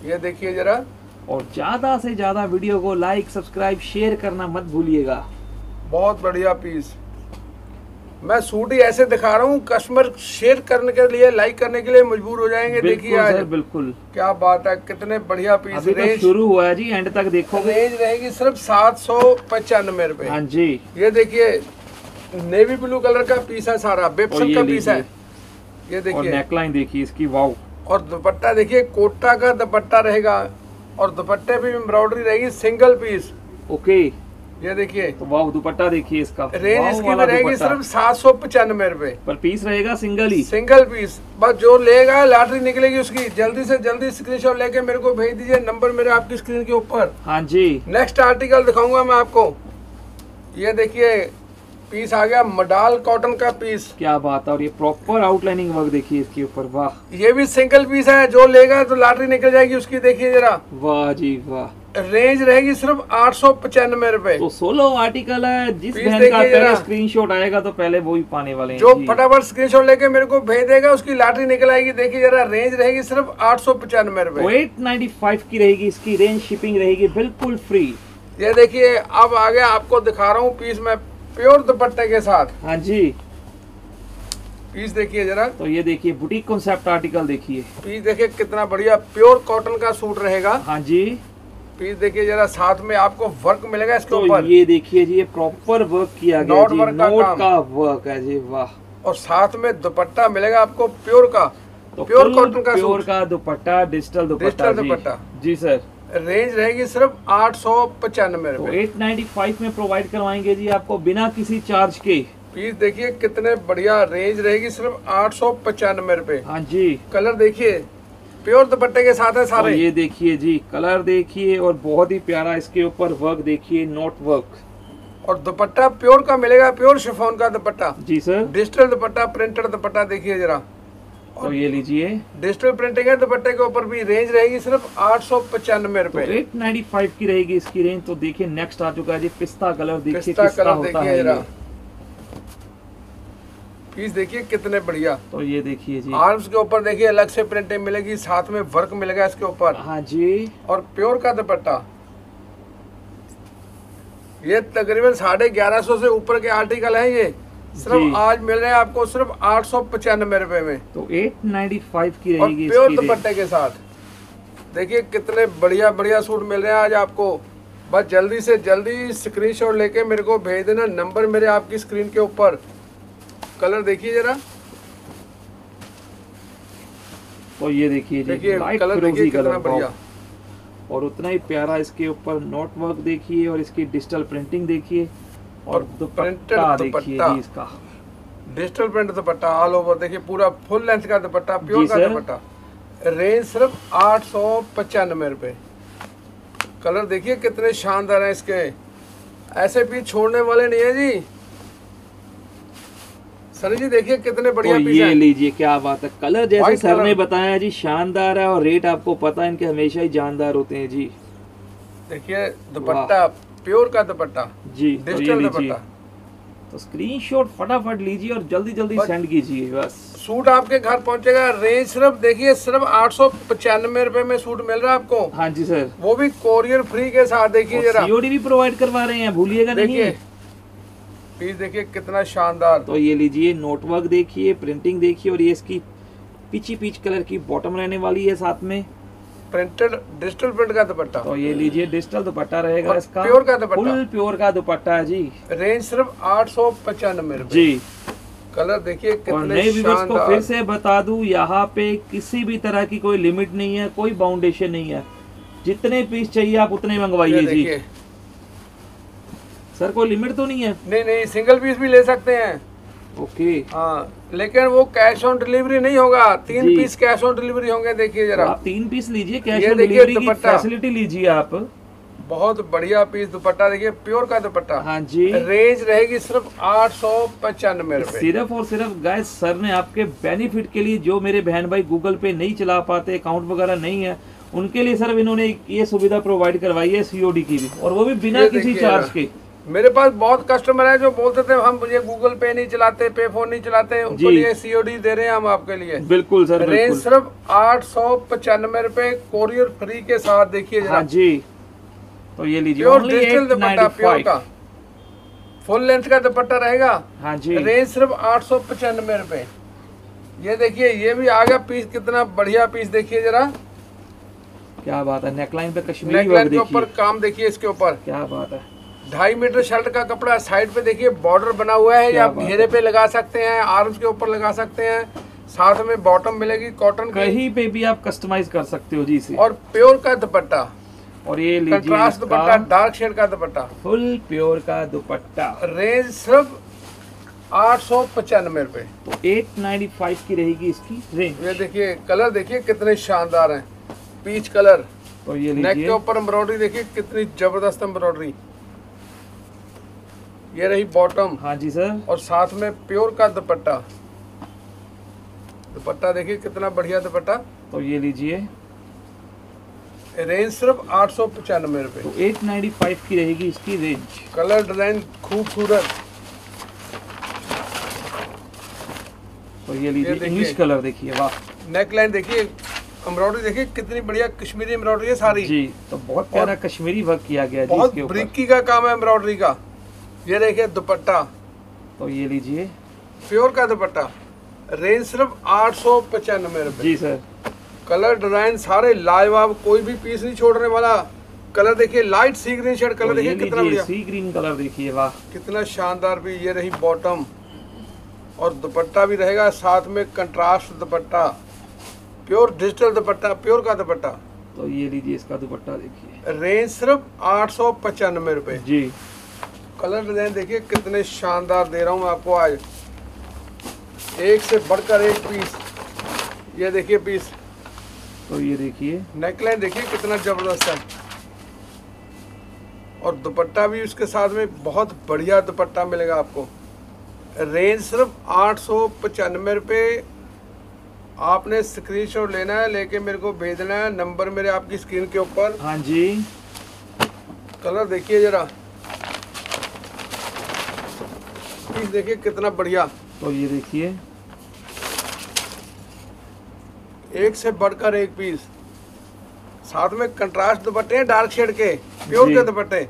ये देखिए जरा, और ज्यादा से ज्यादा वीडियो को लाइक सब्सक्राइब शेयर करना मत भूलिएगा। बहुत बढ़िया पीस, मैं सूट ही ऐसे दिखा रहा हूँ, कस्टमर शेयर करने के लिए लाइक करने के लिए मजबूर हो जाएंगे। देखिए आज बिल्कुल क्या बात है, कितने बढ़िया पीस, अभी तो शुरू हुआ है जी, एंड तक देखोगे। रेंज रहेगी सिर्फ सात सौ पचानवे रूपए, हाँ जी। ये देखिए नेवी ब्लू कलर का पीस है, सारा बेपसन का पीस है। ये देखिए नेकलाइन देखिए इसकी, वाव। और दुपट्टा देखिए कोटा का दुपट्टा रहेगा, और दुपट्टे पे एम्ब्रॉयडरी रहेगी, सिंगल पीस, ओके। ये देखिए तो वाव दुपट्टा देखिए इसका, रेंज इसकी रहेगी सिर्फ सात सौ पचानवे रूपए, पर पीस रहेगा सिंगल ही, सिंगल पीस। बस जो लेगा लॉटरी निकलेगी उसकी। जल्दी से जल्दी स्क्रीनशॉट लेके मेरे को भेज दीजिए, नंबर मेरे आपकी स्क्रीन के ऊपर, हाँ जी। नेक्स्ट आर्टिकल दिखाऊंगा मैं आपको, ये देखिए पीस आ गया मडाल कॉटन का पीस, क्या बात है। और ये प्रॉपर आउटलाइनिंग वर्क देखिए इसके ऊपर, वाह। ये भी सिंगल पीस है, जो लेगा तो लॉटरी निकल जाएगी उसकी। देखिए जरा, वाह जी वाह। रेंज रहेगी सिर्फ आठ सौ पचानवे रूपए, तो सोलह आर्टिकल है। जिस बहन का पहले स्क्रीनशॉट आएगा तो पहले वो ही पाने वाले हैं। जो फटाफट स्क्रीनशॉट लेके मेरे को भेज देगा उसकी लॉटरी निकल आएगी। देखिए जरा, रेंज रहेगी सिर्फ आठ सौ पचानवे रूपए, एट नाइन्टी फाइव की रहेगी इसकी रेंज, शिपिंग रहेगी बिल्कुल फ्री। ये देखिए अब आ गया, आपको दिखा रहा हूँ पीस में प्योर दुपट्टे के साथ, हाँ जी। पीस देखिए जरा, तो ये देखिए बुटीक कॉन्सेप्ट आर्टिकल देखिए, पीस देखिए कितना बढ़िया, प्योर कॉटन का सूट रहेगा, हाँ जी। पीस देखिए जरा, साथ में आपको वर्क मिलेगा इसके ऊपर, तो ये देखिए जी, ये प्रॉपर वर्क किया गया जी, नॉट का वर्क है जी, वाह। और साथ में दुपट्टा मिलेगा आपको प्योर का, तो प्योर कॉटन का, प्योर का दुपट्टा, डिजिटल दुपट्टा, डिजिटल दुपट्टा जी सर। रेंज रहेगी सिर्फ आठ सौ पचानवे रूपए, एट नाइन्टी फाइव में प्रोवाइड करवाएंगे जी आपको बिना किसी चार्ज के। पीस देखिए कितने बढ़िया, रेंज रहेगी सिर्फ आठ सौ पचानवे रूपए, हाँ जी। कलर देखिए प्योर दुपट्टे के साथ है सारे, ये देखिए जी, कलर देखिए, और बहुत ही प्यारा इसके ऊपर वर्क देखिए, नॉट वर्क। और दुपट्टा प्योर का मिलेगा, प्योर शिफॉन का दुपट्टा जी सर, डिजिटल दुपट्टा, प्रिंटेड दुपट्टा देखिए जरा। और ये लीजिए डिजिटल प्रिंटिंग है दुपट्टे के ऊपर भी, रेंज रहेगी सिर्फ आठ सौ पचानवे रूपए, एट नाइन्टी फाइव की रहेगी इसकी रेंज। तो देखिए नेक्स्ट आ चुका है जी, पिस्ता कलर देखिए, पिस्ता कलर देखिए जरा। पीस देखिए कितने बढ़िया, तो ये देखिए जी, आर्म्स के ऊपर देखिए अलग से प्रिंटिंग मिलेगी, साथ में वर्क मिलेगा इसके ऊपर, हाँ जी। और प्योर का दुपट्टा, ये तकरीबन साढ़े ग्यारह सौ से ऊपर के आर्टिकल हैं ये, सिर्फ आज मिल रहे हैं आपको सिर्फ आठ सौ पचानवे रूपए में, तो एट नाइन्टी फाइव की रहेगी। प्योर दुपट्टे के साथ देखिए कितने बढ़िया बढ़िया सूट मिल रहे हैं आज आपको। बस जल्दी से जल्दी स्क्रीनशॉट लेके मेरे को भेज देना, नंबर मेरे आपकी स्क्रीन के ऊपर। कलर देखिए जरा, तो ये देखिए देखिए कलर देखिए कितना बढ़िया, और उतना ही प्यारा इसके ऊपर नॉट वर्क देखिए, और इसकी डिजिटल प्रिंटिंग देखिए, और दुपट्टा देखिए इसका, डिजिटल प्रिंट दुपट्टा ऑल ओवर देखिए, पूरा फुल लेंथ का दुपट्टा, प्योर का दुपट्टा। रेंज सिर्फ आठ सौ पचानवे रूपए। कलर देखिए कितने शानदार है इसके, ऐसे भी छोड़ने वाले नहीं है जी। सर जी देखिए कितने बढ़िया पीस ये लीजिए, क्या बात है। कलर जैसे सर ने बताया जी शानदार है, और रेट आपको पता है इनके हमेशा ही जानदार होते हैं जी। देखिए दुपट्टा प्योर का दुपट्टा जी, डिजिटल दुपट्टा। तो स्क्रीनशॉट फटाफट लीजिए और जल्दी जल्दी सेंड कीजिए। बस सूट आपके घर पहुंचेगा। रेंज सिर्फ देखिए सिर्फ आठ सौ पचानवे रूपए में सूट मिल रहा है आपको। हाँ जी सर, वो भी कोरियर फ्री के साथ। देखिए सीओडी भी प्रोवाइड करवा रहे हैं, भूलिएगा नहीं। पीस देखिए कितना शानदार। तो ये लीजिए, नोटवर्क देखिए, प्रिंटिंग देखिए, और ये इसकी पीछी पीच कलर की बॉटम रहने वाली है, साथ में प्रिंटेड डिजिटल प्रिंट का दुपट्टा। तो ये लीजिए डिजिटल दुपट्टा रहेगा इसका, प्योर का दुपट्टा, फुल प्योर का दुपट्टा जी। रेंज सिर्फ आठ सौ पचानवे जी। कलर देखिए कितने शानदार। को फिर से बता दूं, यहाँ पे किसी भी तरह की कोई लिमिट नहीं है, कोई बाउंडेशन नहीं है। जितने पीस चाहिए आप उतने मंगवाइए जी। सर कोई लिमिट तो नहीं है? नहीं नहीं, सिंगल पीस भी ले सकते हैं। ओके हाँ, लेकिन वो कैश ऑन डिलीवरी नहीं होगा। तीन पीस कैश ऑन डिलीवरी होंगे। देखिए जरा, आप तीन पीस लीजिए, कैश ऑन डिलीवरी की फैसिलिटी लीजिए आप। बहुत बढ़िया पीस दुपट्टा देखिए, प्योर का दुपट्टा। हाँ जी, रेंज रहेगी सिर्फ आठ सौ पचानवे रूपए सिर्फ और सिर्फ। गाइस सर ने आपके बेनिफिट के लिए, जो मेरे बहन भाई गूगल पे नहीं चला पाते, अकाउंट वगैरह नहीं है, उनके लिए सर इन्होंने ये सुविधा प्रोवाइड करवाई है सीओडी की भी, और वो भी बिना किसी चार्ज के। मेरे पास बहुत कस्टमर है जो बोलते थे हम मुझे गूगल पे नहीं चलाते, पे फोन नहीं चलाते, उनको लिए सीओडी दे रहे हैं हम आपके लिए। बिल्कुल सर, रेंज सिर्फ आठ सौ पचानवे रूपए कोरियर फ्री के साथ। देखिए जरा जी। तो ये लीजिए डिजिटल दुपट्टा प्योर का, फुल लेंथ का दुपट्टा रहेगा। हाँ जी, रेंज सिर्फ आठ सौ पचानवे रूपए। ये देखिए, ये भी आ गया पीस, कितना बढ़िया पीस। देखिए जरा क्या बात है, नेकलाइन पे कश्मीरी नेकलाइन के ऊपर काम देखिए इसके ऊपर, क्या बात है। ढाई मीटर शर्ट का कपड़ा, साइड पे देखिए बॉर्डर बना हुआ है, आप घेरे पे लगा सकते हैं, आर्म्स के ऊपर लगा सकते हैं, साथ में बॉटम मिलेगी कॉटन, कहीं पे भी आप कस्टमाइज कर सकते हो जी इसे। और प्योर का दुपट्टा, और ये कंट्रास्ट दुपट्टा, डार्क शेड का दुपट्टा, फुल प्योर का दुपट्टा। रेंज सिर्फ आठ सौ पचानवे रूपए, एट नाइन्टी फाइव की रहेगी इसकी रेंज। ये देखिए कलर देखिए कितने शानदार है, पीच कलर। और ये नेक के ऊपर एम्ब्रॉयडरी देखिए कितनी जबरदस्त एम्ब्रॉयडरी। ये रही बॉटम। हाँ जी सर, और साथ में प्योर का दुपट्टा। दुपट्टा देखिए कितना बढ़िया दुपट्टा। तो ये लीजिए, रेंज सिर्फ आठ सौ पचानवे रूपए, एट नाइन्टी फाइव की रहेगी इसकी रेंज। कलर डिजाइन खूबसूरत। तो ये लीजिए इंग्लिश कलर देखिए, वाह। नेकलाइन देखिए, एम्ब्रॉयडरी देखिए कितनी बढ़िया कश्मीरी एम्ब्रॉयडरी है सारी जी। तो बहुत प्यारा कश्मीरी वर्क किया गया है, बहुत ब्रिकी का काम है एम्ब्रॉयडरी का। ये देखिए दुपट्टा। तो ये लीजिए प्योर का दुपट्टा, रेंज सिर्फ आठ सौ पचानवे रुपए जी सर। कलर डिजाइन सारे लाजवाब, कोई भी पीस नहीं छोड़ने वाला। कलर देखिए लाइट सी ग्रीन शेड कलर, तो देखिए कितना बढ़िया सी ग्रीन कलर देखिए, वाह कितना शानदार भी। ये रही बॉटम, और दुपट्टा भी रहेगा साथ में कंट्रास्ट दुपट्टा, प्योर डिजिटल दुपट्टा, प्योर का दुपट्टा। तो ये लीजिए इसका दुपट्टा देखिए, रेंज सिर्फ आठ सौ पचानवे रुपए जी। कलर डिजाइन देखिए कितने शानदार दे रहा हूँ आपको आज, एक से बढ़कर एक पीस। ये देखिए पीस, तो ये देखिए नेकलाइन देखिए कितना जबरदस्त है, और दुपट्टा भी उसके साथ में बहुत बढ़िया दुपट्टा मिलेगा आपको। रेंज सिर्फ आठ सौ पचानवे रुपये। आपने स्क्रीनशॉट लेना है, लेके मेरे को भेजना है, नंबर मेरे आपकी स्क्रीन के ऊपर। हाँ जी, कलर देखिए जरा, पीस देखिए कितना बढ़िया। तो ये देखिए एक से बढ़कर एक पीस, साथ में कंट्रास्ट दुपट्टे हैं डार्क शेड के, प्योर के दुपट्टे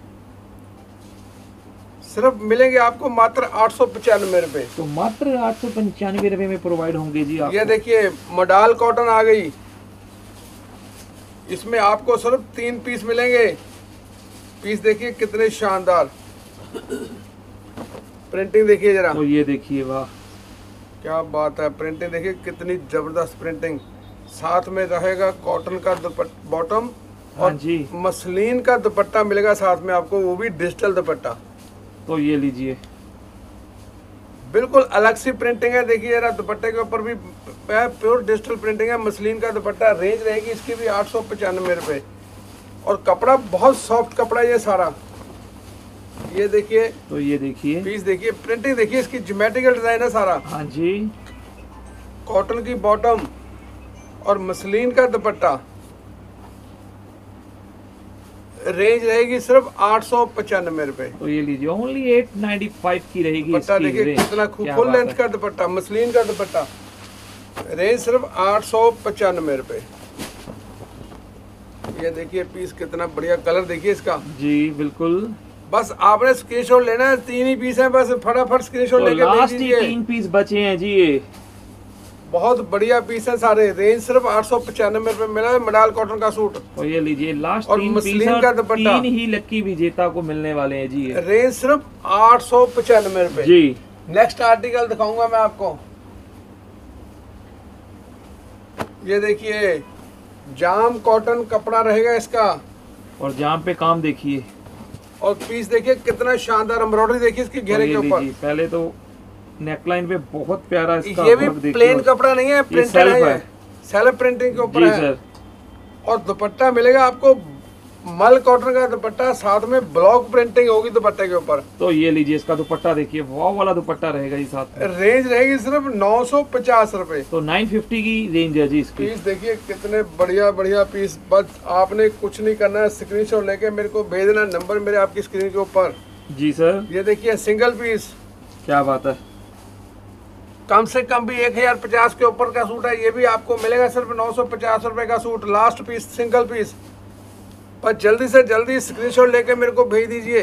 सिर्फ मिलेंगे आपको मात्र आठ सौ पचानवे रुपए। तो मात्र आठ सौ पंचानवे रुपए में प्रोवाइड होंगे जी आपको। ये देखिए मडाल कॉटन आ गई, इसमें आपको सिर्फ तीन पीस मिलेंगे। पीस देखिए कितने शानदार, प्रिंटिंग देखिए जरा। तो ये देखिए, वाह क्या बात है, प्रिंटिंग देखिए कितनी जबरदस्त प्रिंटिंग। साथ में रहेगा कॉटन का बॉटम, हाँ जी, मसलिन का दुपट्टा मिलेगा साथ में आपको, वो भी डिजिटल दुपट्टा। तो ये लीजिए, बिल्कुल अलग सी प्रिंटिंग है। देखिए जरा दुपट्टे के ऊपर भी प्योर डिजिटल प्रिंटिंग है, मसलिन का दुपट्टा। रेंज रहेगी इसकी भी आठ सौ पचानवे रुपये, और कपड़ा बहुत सॉफ्ट कपड़ा ये सारा। ये देखिए, तो ये देखिए पीस देखिए, प्रिंटिंग देखिए, इसकी ज्योमेट्रिकल डिजाइन है सारा। हाँ जी, कॉटन की बॉटम और मसलिन का दुपट्टा। रेंज रहेगी सिर्फ आठ सौ पचानवे रुपए। तो ये लीजिए ओनली आठ सौ पचानवे की रहेगी। दुपट्टा देखिए कितना खूब, फुल लेंथ का दुपट्टा, मसलिन का दुपट्टा, रेंज सिर्फ आठ सौ पचानवे रुपए। ये देखिए पीस कितना बढ़िया, कलर देखिए इसका। जी बिल्कुल, बस आपने स्क्रीनशॉट लेना है, तीन ही पीस हैं बस, फटाफट स्क्रीनशॉट लेके भेज दीजिए। तीन पीस बचे हैं जी, ये बहुत बढ़िया पीस है सारे। रेंज सिर्फ आठ सौ पचानवे रूपए मिला है। मडाल कॉटन का सूट, तो ये लीजिए लास्ट, और मसलिन का दुपट्टा। तीन ही लक्की विजेता को मिलने वाले हैं जी, रेंज सिर्फ आठ सौ पचानवे रूपए जी। नेक्स्ट आर्टिकल दिखाऊंगा मैं आपको, ये देखिए जाम कॉटन कपड़ा रहेगा इसका, और जाम पे काम देखिए और पीस देखिए कितना शानदार। एम्ब्रॉयडरी देखिए इसके घेरे के ऊपर, पहले तो नेकलाइन पे बहुत प्यारा इसका। ये भी प्लेन कपड़ा नहीं है, प्रिंटेड है, सेल्फ प्रिंटिंग के ऊपर है। और दुपट्टा मिलेगा आपको मल कॉटन का दुपट्टा, साथ में ब्लॉक प्रिंटिंग होगी दुपट्टे के ऊपर। तो ये लीजिए इसका दुपट्टा देखिए, वाव वाला दुपट्टा रहेगा जी साथ में। रेंज रहेगी सिर्फ नौ सौ पचास रूपए, तो नाइन फिफ्टी की रेंज है जी इसकी। पीस देखिए कितने बढ़िया बढ़िया पीस। बस आपने कुछ नहीं करना है, स्क्रीनशॉट लेके मेरे को भेज देना, नंबर मेरे आपकी स्क्रीन के ऊपर। जी सर, ये देखिए सिंगल पीस, क्या बात है, कम से कम भी एक हजार पचास के ऊपर का सूट है। ये भी आपको मिलेगा सिर्फ नौ सौ पचास रूपए का suit, last piece single piece. पर जल्दी से जल्दी स्क्रीनशॉट लेके मेरे को भेज दीजिए।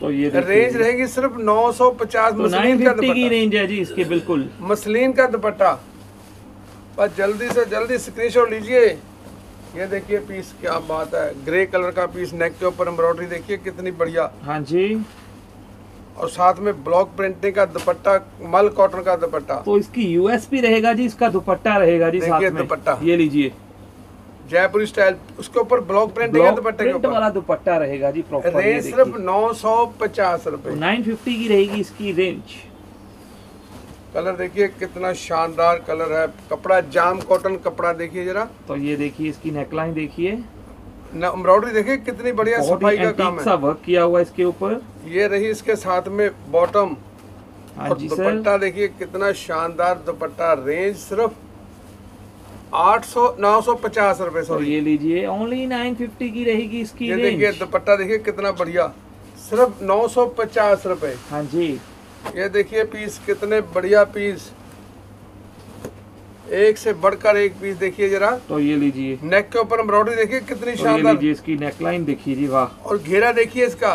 तो ये रेंज रहेगी सिर्फ नौ सौ पचास, तो मसलिन का दुपट्टा की रेंज है जी इसके, बिल्कुल मसलिन का दुपट्टा। पर जल्दी से जल्दी स्क्रीनशॉट लीजिए। ये देखिए पीस, क्या बात है, ग्रे कलर का पीस, नेक के ऊपर एम्ब्रॉयडरी देखिए कितनी बढ़िया। हाँ जी, और साथ में ब्लॉक प्रिंटिंग का दुपट्टा, मल कॉटन का दुपट्टा। तो इसकी यूएसपी रहेगा जी, इसका दुपट्टा रहेगा जी साथ में दुपट्टा। ये लीजिए जयपुरी स्टाइल, उसके ऊपर ब्लॉक प्रिंटिंग है दुपट्टे के ऊपर, वाला दुपट्टा रहेगा जी प्रॉपर। रेंज सिर्फ नौ सौ पचास रुपए, नौ सौ पचास की रहेगी इसकी रेंज। कलर देखिए कितना शानदार कलर है, कपड़ा जाम कॉटन कपड़ा देखिए जरा। तो ये देखिए इसकी नेकलाइन देखिए, एम्ब्रॉयडरी देखिए कितनी बढ़िया, सफाई का काम है, वर्क किया हुआ इसके ऊपर। ये रही इसके साथ में बॉटम और दुपट्टा देखिए कितना शानदार दुपट्टा। रेंज सिर्फ आठ सौ नौ सौ पचास रुपए, सॉरी ये लीजिए ओनली नाइन फिफ्टी की रहेगी इसकी। ये देखिए दुपट्टा देखिए कितना बढ़िया, सिर्फ नौ सौ पचास रुपए। हाँ जी, ये देखिए पीस कितने बढ़िया पीस, एक से बढ़कर एक पीस देखिए जरा। तो ये लीजिए नेक के ऊपर एम्ब्रॉयडरी देखिए कितनी शानदार, तो इसकी नेकलाइन देखिए जी, वाह। और घेरा देखिए इसका,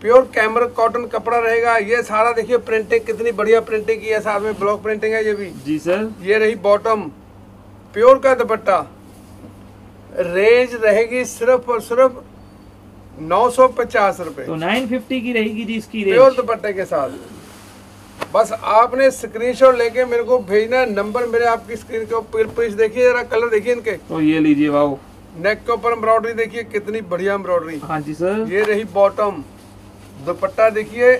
प्योर कैमरा कॉटन कपड़ा रहेगा। ये सारा देखिए प्रिंटिंग कितनी बढ़िया प्रिंटिंग की है, साथ में ब्लॉक प्रिंटिंग है ये भी जी सर। ये रही बॉटम, प्योर का दुपट्टा। रेंज रहेगी सिर्फ और सिर्फ नौ सौ पचास रुपए, तो नौ सौ पचास की रहेगी जी इसकी रेंज, प्योर दुपट्टे के साथ। बस आपने स्क्रीनशॉट लेके मेरे को भेजना है, नंबर मेरे आपकी स्क्रीन के ऊपर। पीस देखिए जरा, कलर देखिए इनके। तो ये लीजिए, वाओ, नेक के ऊपर एम्ब्रॉयडरी देखिए कितनी बढ़िया एम्ब्रॉयडरी। हाँ जी सर। ये रही बॉटम, दुपट्टा देखिए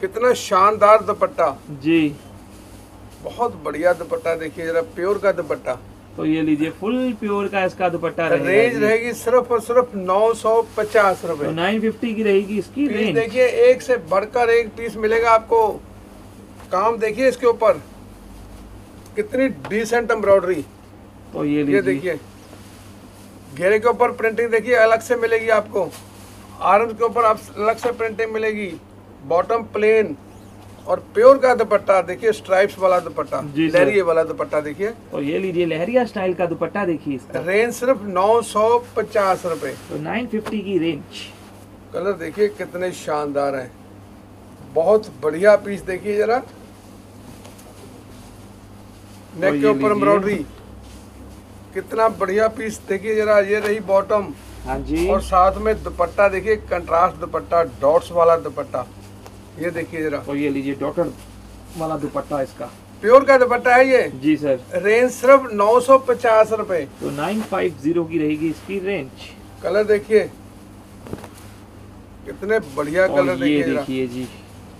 कितना शानदार दुपट्टा जी, बहुत बढ़िया दुपट्टा देखिए जरा, प्योर का दुपट्टा। तो ये लीजिए फुल प्योर का इसका दुपट्टा रहेगा। रेंज रहेगी सिर्फ और सिर्फ नौ सौ पचास रुपए, नाइन फिफ्टी की रहेगी इसकी रेंज। देखिए एक से बढ़कर एक पीस मिलेगा आपको, काम देखिए इसके ऊपर कितनी डिसेंट एम्ब्रॉयडरी। तो ये ये देखिए घेरे के ऊपर प्रिंटिंग देखिए अलग से मिलेगी आपको, आर्म्स के ऊपर अलग से प्रिंटिंग मिलेगी। बॉटम प्लेन और प्योर का दुपट्टा देखिए, स्ट्राइप्स वाला दुपट्टा, लहरिया वाला दुपट्टा देखिए। और ये लीजिए लहरिया स्टाइल का दुपट्टा देखिए इसका। रेंज सिर्फ नौ सौ पचास रुपए, तो नौ सौ पचास की रेंज। कलर देखिए कितने शानदार हैं, बहुत बढ़िया पीस देखिए जरा। नेक के ऊपर एम्ब्रॉयडरी कितना बढ़िया पीस देखिए जरा। ये रही बॉटम। हाँ जी, और साथ में दुपट्टा देखिए, कंट्रास्ट दुपट्टा, डॉट्स वाला दुपट्टा। ये देखिए जरा, और ये लीजिए डॉक्टर वाला दुपट्टा इसका, प्योर का दुपट्टा है ये जी सर। रेंज सिर्फ नौ सौ पचास रुपए, तो नाइन फाइव जीरो की रहेगी इसकी रेंज। कलर देखिए कितने बढ़िया कलर देखिए देखिए जी।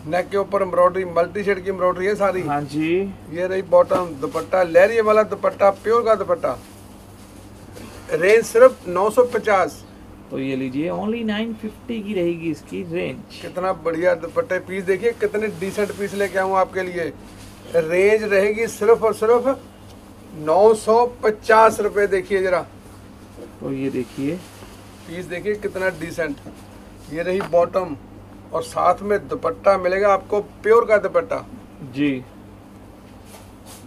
नेक के ऊपर एम्ब्रॉयडरी, मल्टी शेड की एम्ब्रॉयडरी है सारी। हाँ जी। ये रही बॉटम, दुपट्टा लहरिया वाला दुपट्टा, प्योर का दुपट्टा। रेंज सिर्फ नौ सौ पचास, तो ये लीजिए ओनली नाइन फिफ्टी की रहेगी इसकी रेंज। कितना बढ़िया दुपट्टे पीस देखिए, कितने डिसेंट पीस लेके आऊँ आपके लिए। रेंज रहेगी सिर्फ और सिर्फ नौ सौ पचास रुपये। देखिए जरा, तो ये देखिए पीस देखिए कितना डिसेंट। ये रही बॉटम और साथ में दुपट्टा मिलेगा आपको, प्योर का दुपट्टा जी।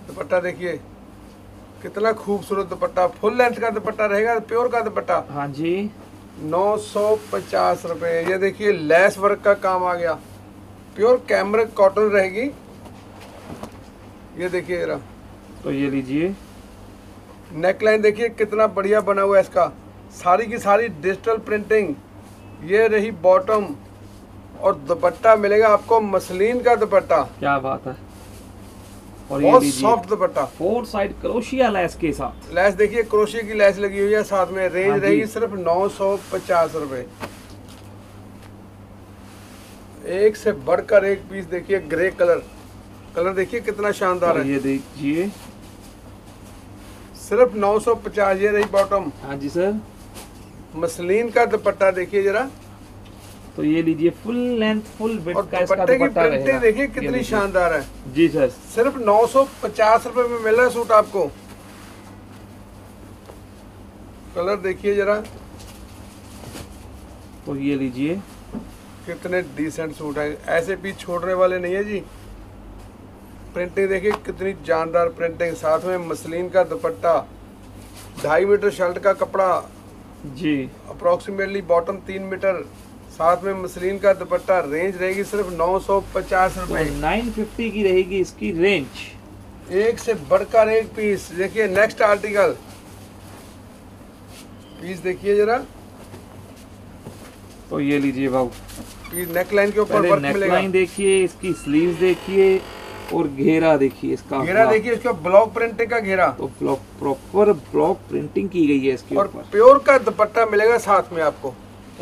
दुपट्टा देखिए कितना खूबसूरत दुपट्टा, फुल लेंथ का दुपट्टा रहेगा, प्योर का दुपट्टा। हाँ जी, नौ सौ पचास रुपये। ये देखिए लेस वर्क का काम आ गया, प्योर कैमरिक कॉटन रहेगी। ये देखिए जरा, तो ये लीजिए नेकलाइन देखिए कितना बढ़िया बना हुआ है इसका, सारी की सारी डिजिटल प्रिंटिंग। ये रही बॉटम और दुपट्टा मिलेगा आपको मसलिन का दुपट्टा। क्या बात है, और ये लीजिए सॉफ्ट दुपट्टा, फोर साइड क्रोशिया लैस के साथ। लैस देखिए क्रोशिया की लैस लगी हुई है साथ में। रेंज रहेगी सिर्फ नौ सौ पचास रुपए। एक से बढ़कर एक पीस देखिए, ग्रे कलर, कलर देखिए कितना शानदार है। ये देखिए सिर्फ नौ सौ पचास। ये रही बॉटम। हाँ जी सर, मसलिन का दुपट्टा देखिए जरा। तो ये लीजिए फुल लेंथ फुल विड्थ का इसका दुपट्टा रहेगा। देखिए कितनी शानदार है जी सर। सिर्फ नौ सौ पचास रुपए में मिल रहा है सूट आपको। कलर देखिए जरा, तो ये लीजिए कितने डिसेंट सूट है। ऐसे भी छोड़ने वाले नहीं है जी। प्रिंटिंग देखिए कितनी जानदार प्रिंटिंग, साथ में मसलिन का दुपट्टा, ढाई मीटर शर्ट का कपड़ा जी, अप्रोक्सीमेटली बॉटम तीन मीटर, साथ में मसलिन का दुपट्टा। रेंज रहेगी सिर्फ नौ सौ पचास रुपए। नाइन फिफ्टी की रहेगी इसकी रेंज। एक से बढ़कर एक पीस देखिए। नेक्स्ट आर्टिकल पीस देखिए जरा, तो ये लीजिए बाबू। नेकलाइन के ऊपर वर्क मिलेगा। नेकलाइन देखिए, इसकी स्लीव्स देखिए और घेरा देखिए इसका। घेरा देखिए इसका, ब्लॉक प्रिंटिंग का घेरा, तो ब्लॉक प्रॉपर ब्लॉक प्रिंटिंग की गई है इसके ऊपर। और प्योर का दुपट्टा मिलेगा साथ में आपको।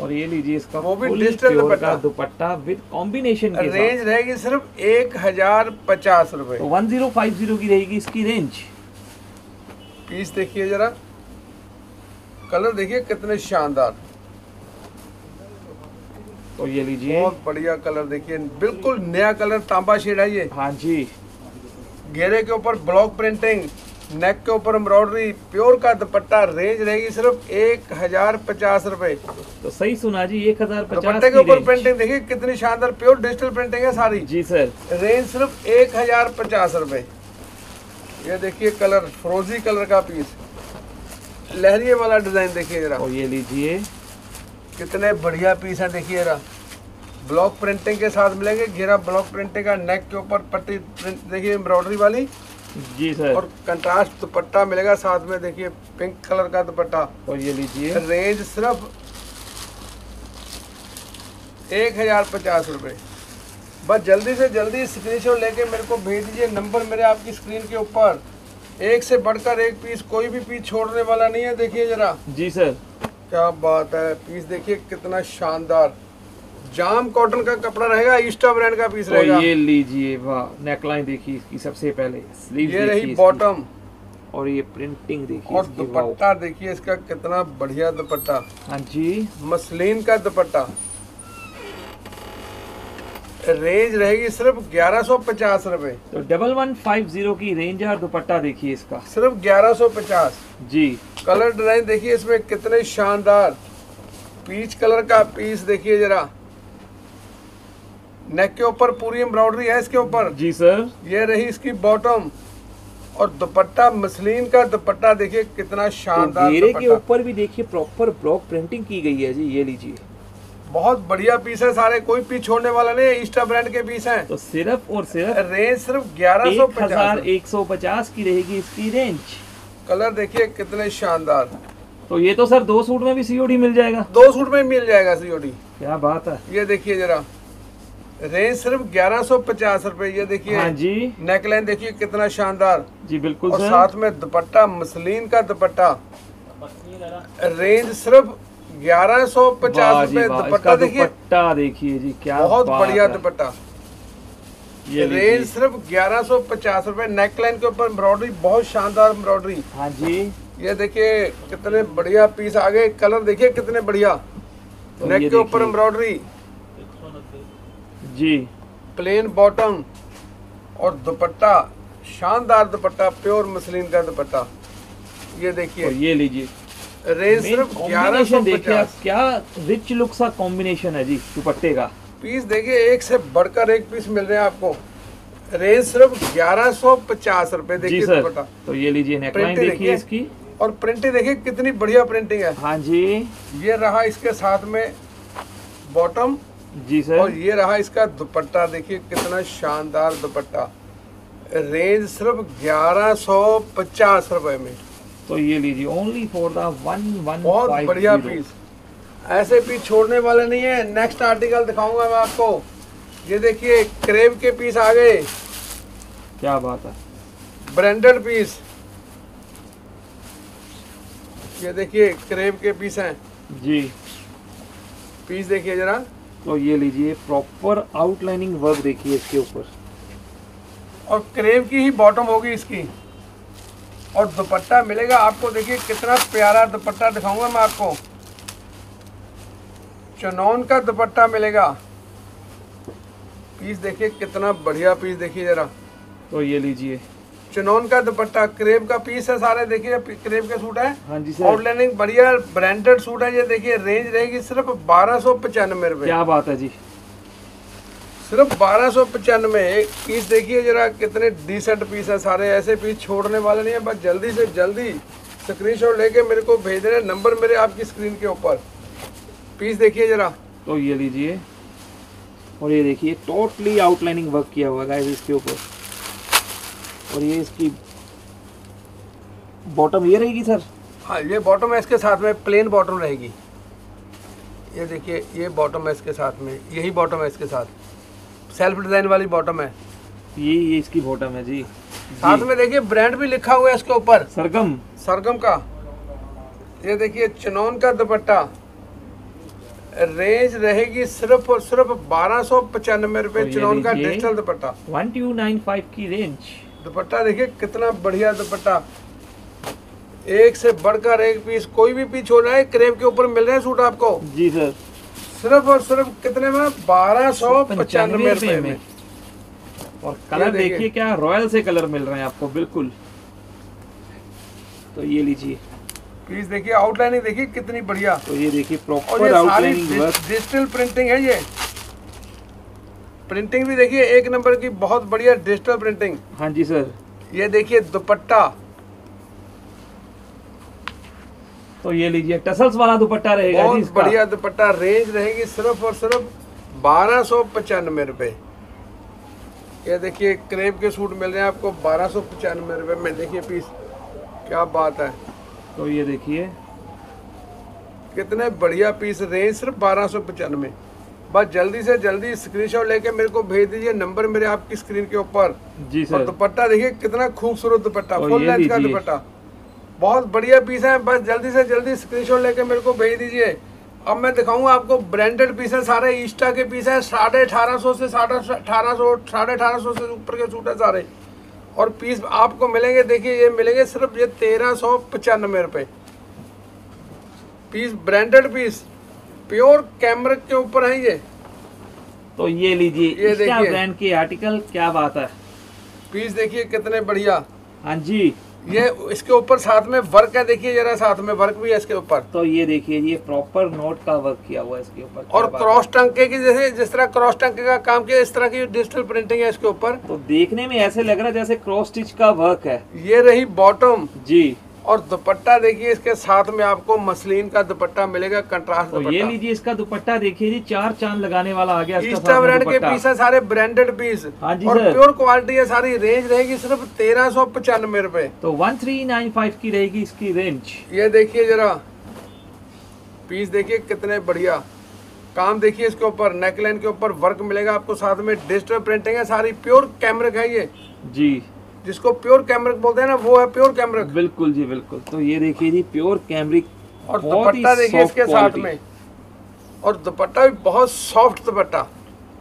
और ये लीजिए इसका, वो भी digital dupatta, dupatta with combination के साथ। रेंज रहेगी सिर्फ एक हजार पचास रुपए। वन जीरो फाइव जीरो की रहेगी इसकी रेंज। पीस देखिए जरा, कलर देखिए कितने शानदार। तो ये लीजिए बहुत बढ़िया कलर देखिए, बिल्कुल नया कलर, तांबा शेड है ये। हाँ जी, घेरे के ऊपर ब्लॉक प्रिंटिंग, नेक के ऊपर एम्ब्रॉयडरी, प्योर का दुपट्टा। रेंज रहेगी सिर्फ एक हजार पचास रुपए। तो सही सुना जी, एक हजार पचास। दुपट्टे के ऊपर प्रिंटिंग देखिए कितनी शानदार, प्योर डिजिटल प्रिंटिंग है सारी जी सर। रेंज सिर्फ एक हजार पचास रुपए। ये देखिए कलर, फिरोजी कलर का पीस, लहरिये वाला डिजाइन देखिए जरा। और ये लीजिए कितने बढ़िया पीस है देखिए जरा। ब्लॉक प्रिंटिंग के साथ मिलेंगे, घेरा ब्लॉक प्रिंटिंग का, नेक के ऊपर पट्टी प्रिंट देखिए एम्ब्रॉयडरी वाली जी सर। और कंट्रास्ट दुपट्टा मिलेगा साथ में देखिए, पिंक कलर का दुपट्टा। और ये लीजिए रेंज सिर्फ एक हजार पचास रुपये। बस जल्दी से जल्दी स्क्रीनशॉट लेके मेरे को भेज दीजिए, नंबर मेरे आपकी स्क्रीन के ऊपर। एक से बढ़कर एक पीस, कोई भी पीस छोड़ने वाला नहीं है। देखिए जरा जी सर, क्या बात है। पीस देखिए कितना शानदार, जाम कॉटन का कपड़ा रहेगा, ईस्टा ब्रांड का पीस रहेगा। ये लीजिए, वाह। नेकलाइन देखिए इसकी सबसे पहले, स्लीव्स ये रही बॉटम और ये प्रिंटिंग देखिए, और दुपट्टा देखिए इसका कितना बढ़िया दुपट्टा। हाँ जी, मसलिन का दुपट्टा। रेंज रहेगी सिर्फ ग्यारह सौ पचास रुपए। तो डबल वन फाइव जीरो की रेंज है। और दुपट्टा देखिए इसका सिर्फ ग्यारह सौ पचास जी। कलर डिजाइन देखिए इसमें कितने शानदार, पीच कलर का पीस देखिए जरा। नेक के ऊपर पूरी एम्ब्रॉयडरी है इसके ऊपर जी सर। ये रही इसकी बॉटम और दुपट्टा, मसलिन का दुपट्टा देखिए कितना शानदार। घेरे के ऊपर भी देखिए प्रॉपर ब्लॉक प्रिंटिंग की गई है जी। ये लीजिए बहुत बढ़िया पीस है सारे, कोई पीस छोड़ने वाला नहीं है। ईस्टा ब्रांड के पीस हैं। तो सिर्फ और सिर्फ रेंज सिर्फ ग्यारह सौ पचास एक सौ पचास की रहेगी इसकी रेंज। कलर देखिए कितने शानदार। तो ये तो सर दो सूट में भी सीओडी मिल जाएगा। दो सूट में मिल जाएगा सीओडी। क्या बात है। ये देखिए जरा, रेंज सिर्फ ग्यारह सौ पचास रुपए। ये देखिए। हाँ जी, नेकलाइन देखिए कितना शानदार जी, बिल्कुल। और साथ में दुपट्टा, मसलिन का दुपट्टा। रेंज सिर्फ ग्यारह सौ पचास रुपए। दुपट्टा देखिए, दुपट्टा देखिए जी, क्या बहुत बढ़िया दुपट्टा। ये रेंज सिर्फ ग्यारह सौ पचास रुपए। नेकलाइन के ऊपर एम्ब्रॉयडरी, बहुत शानदार एम्ब्रॉयडरी। हाँ जी, ये देखिए कितने बढ़िया पीस आ गए। कलर देखिए कितने बढ़िया, नेक के ऊपर एम्ब्रॉयडरी जी, प्लेन बॉटम और दुपट्टा शानदार दुपट्टा, प्योर मसलिन का दुपट्टा। ये देखिए, ये लीजिए, रेंज सिर्फ ग्यारह सौ पचास। देखिए आप क्या रिच लुक सा कॉम्बिनेशन है जी दुपट्टे का। पीस देखिए एक से बढ़कर एक पीस मिल रहे हैं आपको, रेंज सिर्फ ग्यारह सौ पचास रुपए। देखिए दुपट्टा, तो ये लीजिए नेकलाइन देखिए इसकी, और प्रिंटिंग देखिए कितनी बढ़िया प्रिंटिंग है। हाँ जी, ये रहा इसके साथ में बॉटम जी सर, और ये रहा इसका दुपट्टा। देखिए कितना शानदार दुपट्टा, रेंज सिर्फ ग्यारह सौ पचास रुपए में। तो ये लीजिए only for the one one five zero. बहुत बढ़िया पीस, ऐसे पीस छोड़ने वाले नहीं है। नेक्स्ट आर्टिकल दिखाऊंगा मैं आपको। ये देखिए क्रेप के पीस आ गए, क्या बात है, ब्रांडेड पीस। ये देखिए क्रेप के पीस हैं जी, पीस देखिए जरा। तो ये लीजिए प्रॉपर आउटलाइनिंग वर्क देखिए इसके ऊपर, और क्रेप की ही बॉटम होगी इसकी, और दुपट्टा मिलेगा आपको। देखिए कितना प्यारा दुपट्टा दिखाऊंगा मैं आपको, चनौन का दुपट्टा मिलेगा। पीस देखिए कितना बढ़िया पीस देखिए जरा। तो ये लीजिए चनौन का दुपट्टा, क्रेप का पीस है सारे। देखिए क्रेप के सूट है। हाँ जी सर, आउटलाइनिंग बढ़िया ब्रांडेड सूट है। ये देखिए रेंज रहेगी सिर्फ बारह सौ पचानवे रुपये। क्या बात है जी, सिर्फ बारह सौ पचानवे। एक पीस देखिए जरा कितने डिसेंट पीस है सारे, ऐसे पीस छोड़ने वाले नहीं है। बस जल्दी से जल्दी स्क्रीनशॉट लेके मेरे को भेज देना, नंबर मेरे आपकी स्क्रीन के ऊपर। पीस देखिए जरा, तो ये लीजिए, और ये देखिए टोटली आउटलाइनिंग वर्क किया हुआ गाइस इसके ऊपर, और ये इसकी बॉटम ये रहेगी सर। हाँ, ये बॉटम है इसके साथ में, प्लेन बॉटम रहेगी। ये देखिए ये बॉटम है इसके साथ में, यही बॉटम है इसके साथ, सेल्फ डिजाइन वाली बॉटम है ये ये इसकी बॉटम है जी। साथ में देखिए ब्रांड भी लिखा हुआ है इसके ऊपर, सरगम सरगम का। ये देखिए चनौन का दुपट्टा, रेंज रहेगी सिर्फ और सिर्फ बारह सौ पचानवे रुपए। चनौन का digital dupatta, one two nine five की रेंज। दुपट्टा देखिए कितना बढ़िया दुपट्टा, एक से बढ़कर एक पीस, कोई भी पीस छोड़ना है। क्रेप के ऊपर मिल रहे हैं सूट आपको जी सर, सिर्फ और सिर्फ कितने में, बारह सौ पचानवे रुपए में। और कलर देखिए क्या रॉयल से कलर मिल रहे हैं आपको बिल्कुल। तो ये लीजिए पीस देखिए, आउटलाइनिंग देखिए कितनी बढ़िया। तो ये देखिए प्रॉपर आउटलाइनिंग डिजिटल प्रिंटिंग है। ये प्रिंटिंग भी देखिए एक नंबर की, बहुत बढ़िया डिजिटल प्रिंटिंग। हाँ जी सर, ये देखिए दुपट्टा। तो ये लीजिए टसल्स वाला दुपट्टा रहेगा जी, बहुत बढ़िया दुपट्टा। रेंज रहेगी सिर्फ और सिर्फ बारह सौ पचानवे रुपये। ये देखिए क्रेप के सूट मिल रहे हैं आपको बारह सौ पचानवे रुपये में। देखिए पीस, क्या बात है। तो ये देखिए कितने बढ़िया पीस, रेंज सिर्फ बारह सौ पचानवे। बस जल्दी से जल्दी स्क्रीनशॉट लेके मेरे को भेज दीजिए, नंबर मेरे आपकी स्क्रीन के ऊपर जी सर। दुपट्टा देखिए कितना खूबसूरत दुपट्टा, फुल लेंथ का दुपट्टा, बहुत बढ़िया पीस है। बस जल्दी से जल्दी स्क्रीनशॉट लेके मेरे को भेज दीजिए। अब मैं दिखाऊंगा आपको ब्रांडेड पीस है सारे, ईस्टा के पीस है। साढ़े अठारह सौ से साढ़े अठारह सौ साढ़े अठारह सौ से ऊपर के सूट है सारे, और पीस आपको मिलेंगे। देखिए ये मिलेंगे सिर्फ ये तेरह सौ पचानवे रुपये piece, branded piece, pure camera के ऊपर है ये। तो ये लीजिए ये देखिए ब्रांड के आर्टिकल, क्या बात है। पीस देखिए कितने बढ़िया। हाँ जी, ये इसके ऊपर साथ में वर्क है, देखिए जरा, साथ में वर्क भी है इसके ऊपर। तो ये देखिए ये प्रॉपर नोट का वर्क किया हुआ है इसके ऊपर, और क्रॉस टंके की, जैसे जिस तरह क्रॉस टंके का काम किया, इस तरह की डिजिटल प्रिंटिंग है इसके ऊपर। तो देखने में ऐसे लग रहा है जैसे क्रॉस स्टिच का वर्क है। ये रही बॉटम जी, और दुपट्टा देखिए इसके साथ में आपको मसलिन का दुपट्टा मिलेगा, कंट्रास्ट दुपट्टा। ये लीजिए इसका दुपट्टा देखिए जी, चार चांद लगाने वाला आ गया। ईस्टा ब्रांड के पीस है सारे, ब्रांडेड पीस, और प्योर क्वालिटी है सारी। रेंज रहेगी सिर्फ तेरह सौ पचानवे रुपए, तो वन थ्री नाइन फाइव की रहेगी इसकी रेंज। ये देखिए जरा पीस देखिए कितने बढ़िया, काम देखिए इसके ऊपर, नेकलाइन के ऊपर वर्क मिलेगा आपको, साथ में डिजिटल प्रिंटिंग है सारी, प्योर कैमरिक है ये जी, जिसको प्योर कैमरिक बोलते हैं ना, वो है प्योर कैमरिक। बिल्कुल जी बिल्कुल। तो ये देखिए जी प्योर कैमरिक, और दुपट्टा देखिए इसके साथ में, और दुपट्टा भी बहुत सॉफ्ट दुपट्टा।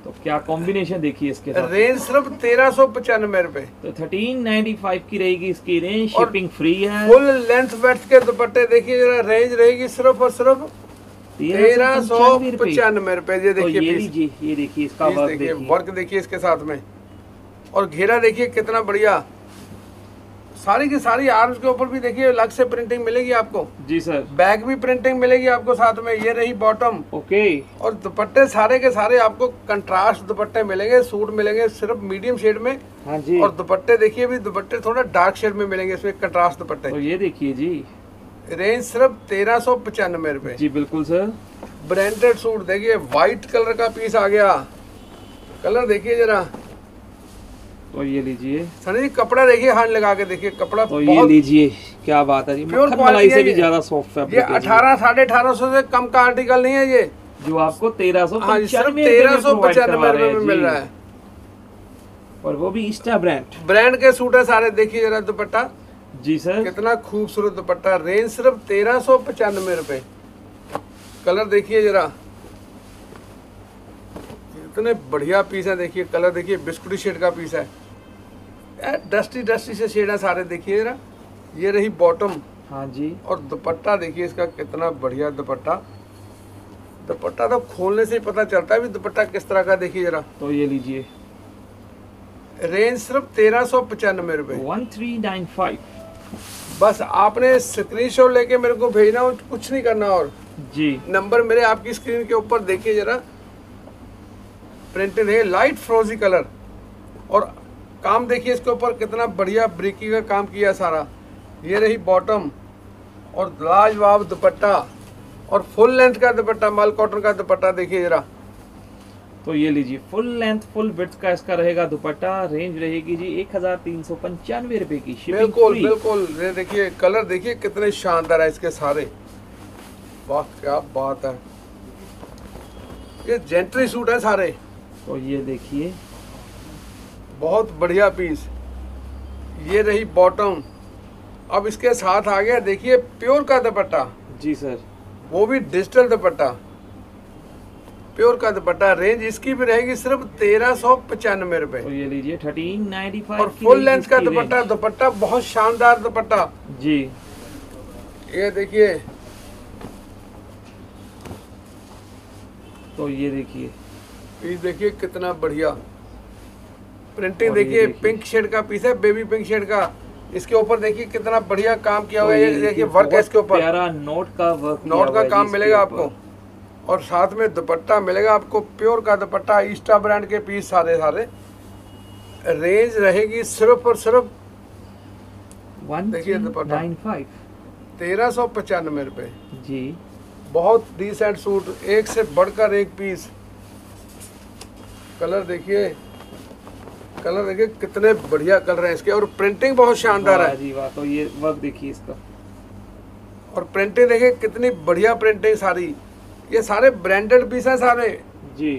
तो क्या कॉम्बिनेशन देखिए इसके साथ। रेंज सिर्फ तेरह सौ पचानवे रूपए, तो थर्टीन नाइन्टी फाइव की रहेगी इसकी रेंज, शिपिंग फ्री है। फुल लेंथ विड्थ के दुपट्टे देखिए जरा, रेंज रहेगी सिर्फ और सिर्फ तेरह सौ पचानवे रूपए। ये देखिए, ये देखिए इसका वर्क देखिए इसके साथ में, और घेरा देखिए कितना बढ़िया। सारी की सारी आर्म्स के ऊपर भी देखिए अलग से प्रिंटिंग मिलेगी आपको जी सर। बैग भी प्रिंटिंग मिलेगी आपको साथ में, ये रही बॉटम ओके। और दुपट्टे सारे के सारे आपको कंट्रास्ट दुपट्टे मिलेंगे, सूट मिलेंगे सिर्फ मीडियम शेड में हाँ जी। और दुपट्टे देखिए भी, दुपट्टे थोड़ा डार्क शेड में मिलेंगे इसमें, कंट्रास्ट दुपट्टे। तो ये देखिए जी, रेंज सिर्फ तेरह सौ पचानवे रूपए जी बिल्कुल सर। ब्रांडेड सूट देखिए, व्हाइट कलर का पीस आ गया, कलर देखिए जरा। तो ये लीजिए सर जी, कपड़ा देखिए हाथ लगा के देखिए कपड़ा, तो ये लीजिए क्या बात है जी, प्योर मलाई से भी ज्यादा सॉफ्ट है। ये अठारह साढ़े अठारह सौ से कम का आर्टिकल नहीं है ये, जो आपको तेरह सौ तेरह सौ पचानवे में मिल रहा है, और वो भी इंस्टा ब्रांड ब्रांड के सूट है सारे। देखिए जरा दुपट्टा जी सर, कितना खूबसूरत दुपट्टा, रेंज सिर्फ तेरह सौ पचानवे रूपए। कलर देखिए जरा, इतने बढ़िया पीस है देखिए। कलर देखिए बिस्कुटी शेड का पीस है, डस्टी डस्टी से शेड है सारे। देखिए जरा, ये रही बॉटम हाँ जी। और दुपट्टा देखिए इसका कितना बढ़िया दुपट्टा, दुपट्टा तो खोलने से ही पता चलता है भी दुपट्टा किस तरह का। देखिए जरा, तो ये लीजिए, रेंज सिर्फ तेरह सौ पचानवे रुपए, वन थ्री नाइन फाइव। बस आपने स्क्रीनशॉट लेके मेरे को भेजना हो, कुछ नहीं करना और जी। नंबर मेरे आपकी स्क्रीन के ऊपर देखिए जरा, प्रिंटेड है लाइट फ्रोजी कलर, और काम देखिए इसके ऊपर कितना बढ़िया ब्रिकी का काम किया सारा। ये रही बॉटम, और लाजवाब दुपट्टा, और फुल लेंथ का दुपट्टा, माल कॉटन का दुपट्टा देखिए जरा। तो ये लीजिए, फुल लेंथ फुल विड्थ का इसका रहेगा दुपट्टा। रेंज रहेगी जी एक हजार तीन सौ पंचानवे रुपए की, बिल्कुल बिल्कुल। ये देखिए कलर देखिए कितने शानदार है इसके सारे, वाह क्या बात है। ये जेंट्री सूट है सारे, तो ये देखिए बहुत बढ़िया पीस। ये रही बॉटम, अब इसके साथ आ गया देखिए प्योर का दुपट्टा जी सर, वो भी डिजिटल दुपट्टा, प्योर का दुपट्टा। रेंज इसकी भी रहेगी सिर्फ तेरह सौ पचानवे रुपए, तो ये लीजिए थर्टीन नाइन्टी फाइव। और फुल लेंथ का दुपट्टा, दुपट्टा बहुत शानदार दुपट्टा जी। ये देखिए, तो ये देखिए पीस देखिए कितना बढ़िया, प्रिंटिंग देखिए पिंक शेड का पीस है, बेबी पिंक शेड का। इसके ऊपर देखिए कितना बढ़िया काम किया हुआ है, ये देखिए वर्क है इसके ऊपर, प्यारा नोट का वर्क, नोट का काम मिलेगा आपको। और साथ में दुपट्टा मिलेगा आपको प्योर का दुपट्टा, ईस्टा ब्रांड के पीस सारे सारे। रेंज रहेगी सिर्फ और सिर्फ देखिए दुपट्टा तेरह सौ पचानवे रुपये जी। बहुत डिसेंट सूट, एक से बढ़कर एक पीस। कलर देखिए, कलर देखिए कितने बढ़िया कलर हैं इसके, और प्रिंटिंग बहुत शानदार है जी वाह। तो ये वर्क देखिए इसका, और प्रिंटिंग देखिए कितनी बढ़िया प्रिंटिंग सारी। ये सारे ब्रांडेड पीस हैं सारे जी,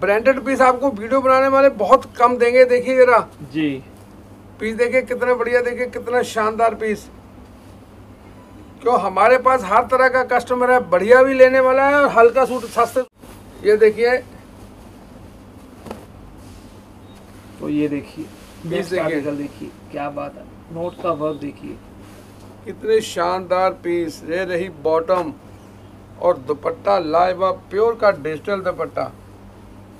ब्रांडेड पीस आपको वीडियो बनाने वाले बहुत कम देंगे। देखिए जरा जी, पीस देखिए कितना बढ़िया, देखिए कितना शानदार पीस। क्यों हमारे पास हर तरह का कस्टमर है, बढ़िया भी लेने वाला है और हल्का सूट सस्ते। ये देखिए, तो ये देखिए पीस देखिए, देखिए क्या बात है, नोट का वर्क देखिए कितने शानदार पीस। ये रही बॉटम, और दुपट्टा लाजवाब प्योर का डिजिटल दुपट्टा।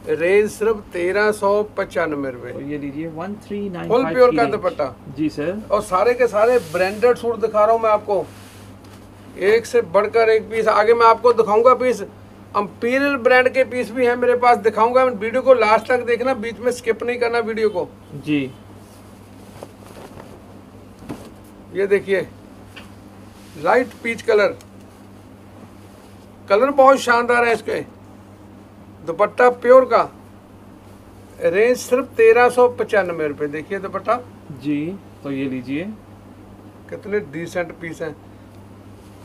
रेंज सिर्फ तेरह सौ पचानवे रुपए, one three nine full pure का दुपट्टा जी सर। और सारे के सारे ब्रांडेड सूट दिखा रहा हूँ मैं आपको, एक से बढ़कर एक पीस। आगे मैं आपको दिखाऊंगा पीस, अम्पीरियल ब्रांड के पीस भी हैं मेरे पास, दिखाऊंगा। वीडियो को लास्ट तक देखना, बीच में स्किप नहीं करना वीडियो को जी। ये देखिए लाइट पीच कलर, कलर बहुत शानदार है इसके, दुपट्टा प्योर का। रेंज सिर्फ तेरह सौ पचानवे रुपये, देखिए दुपट्टा जी। तो ये लीजिए कितने डिसेंट पीस हैं।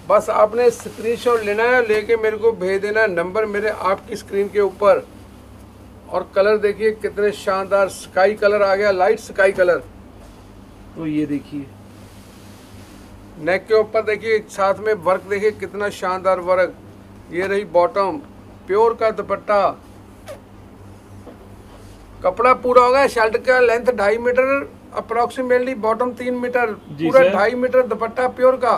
बस आपने स्क्रीनशॉट लेना है, लेके मेरे को भेज देना, नंबर मेरे आपकी स्क्रीन के ऊपर। और कलर देखिए कितने शानदार, स्काई कलर आ गया, लाइट स्काई कलर। तो ये देखिए नेक के ऊपर देखिए साथ में वर्क देखिए कितना शानदार वर्क। ये रही बॉटम, प्योर का दुपट्टा। कपड़ा पूरा होगा, शर्ट का लेंथ ढाई मीटर अप्रोक्सीमेटली, बॉटम तीन मीटर, पूरा ढाई मीटर दुपट्टा प्योर का,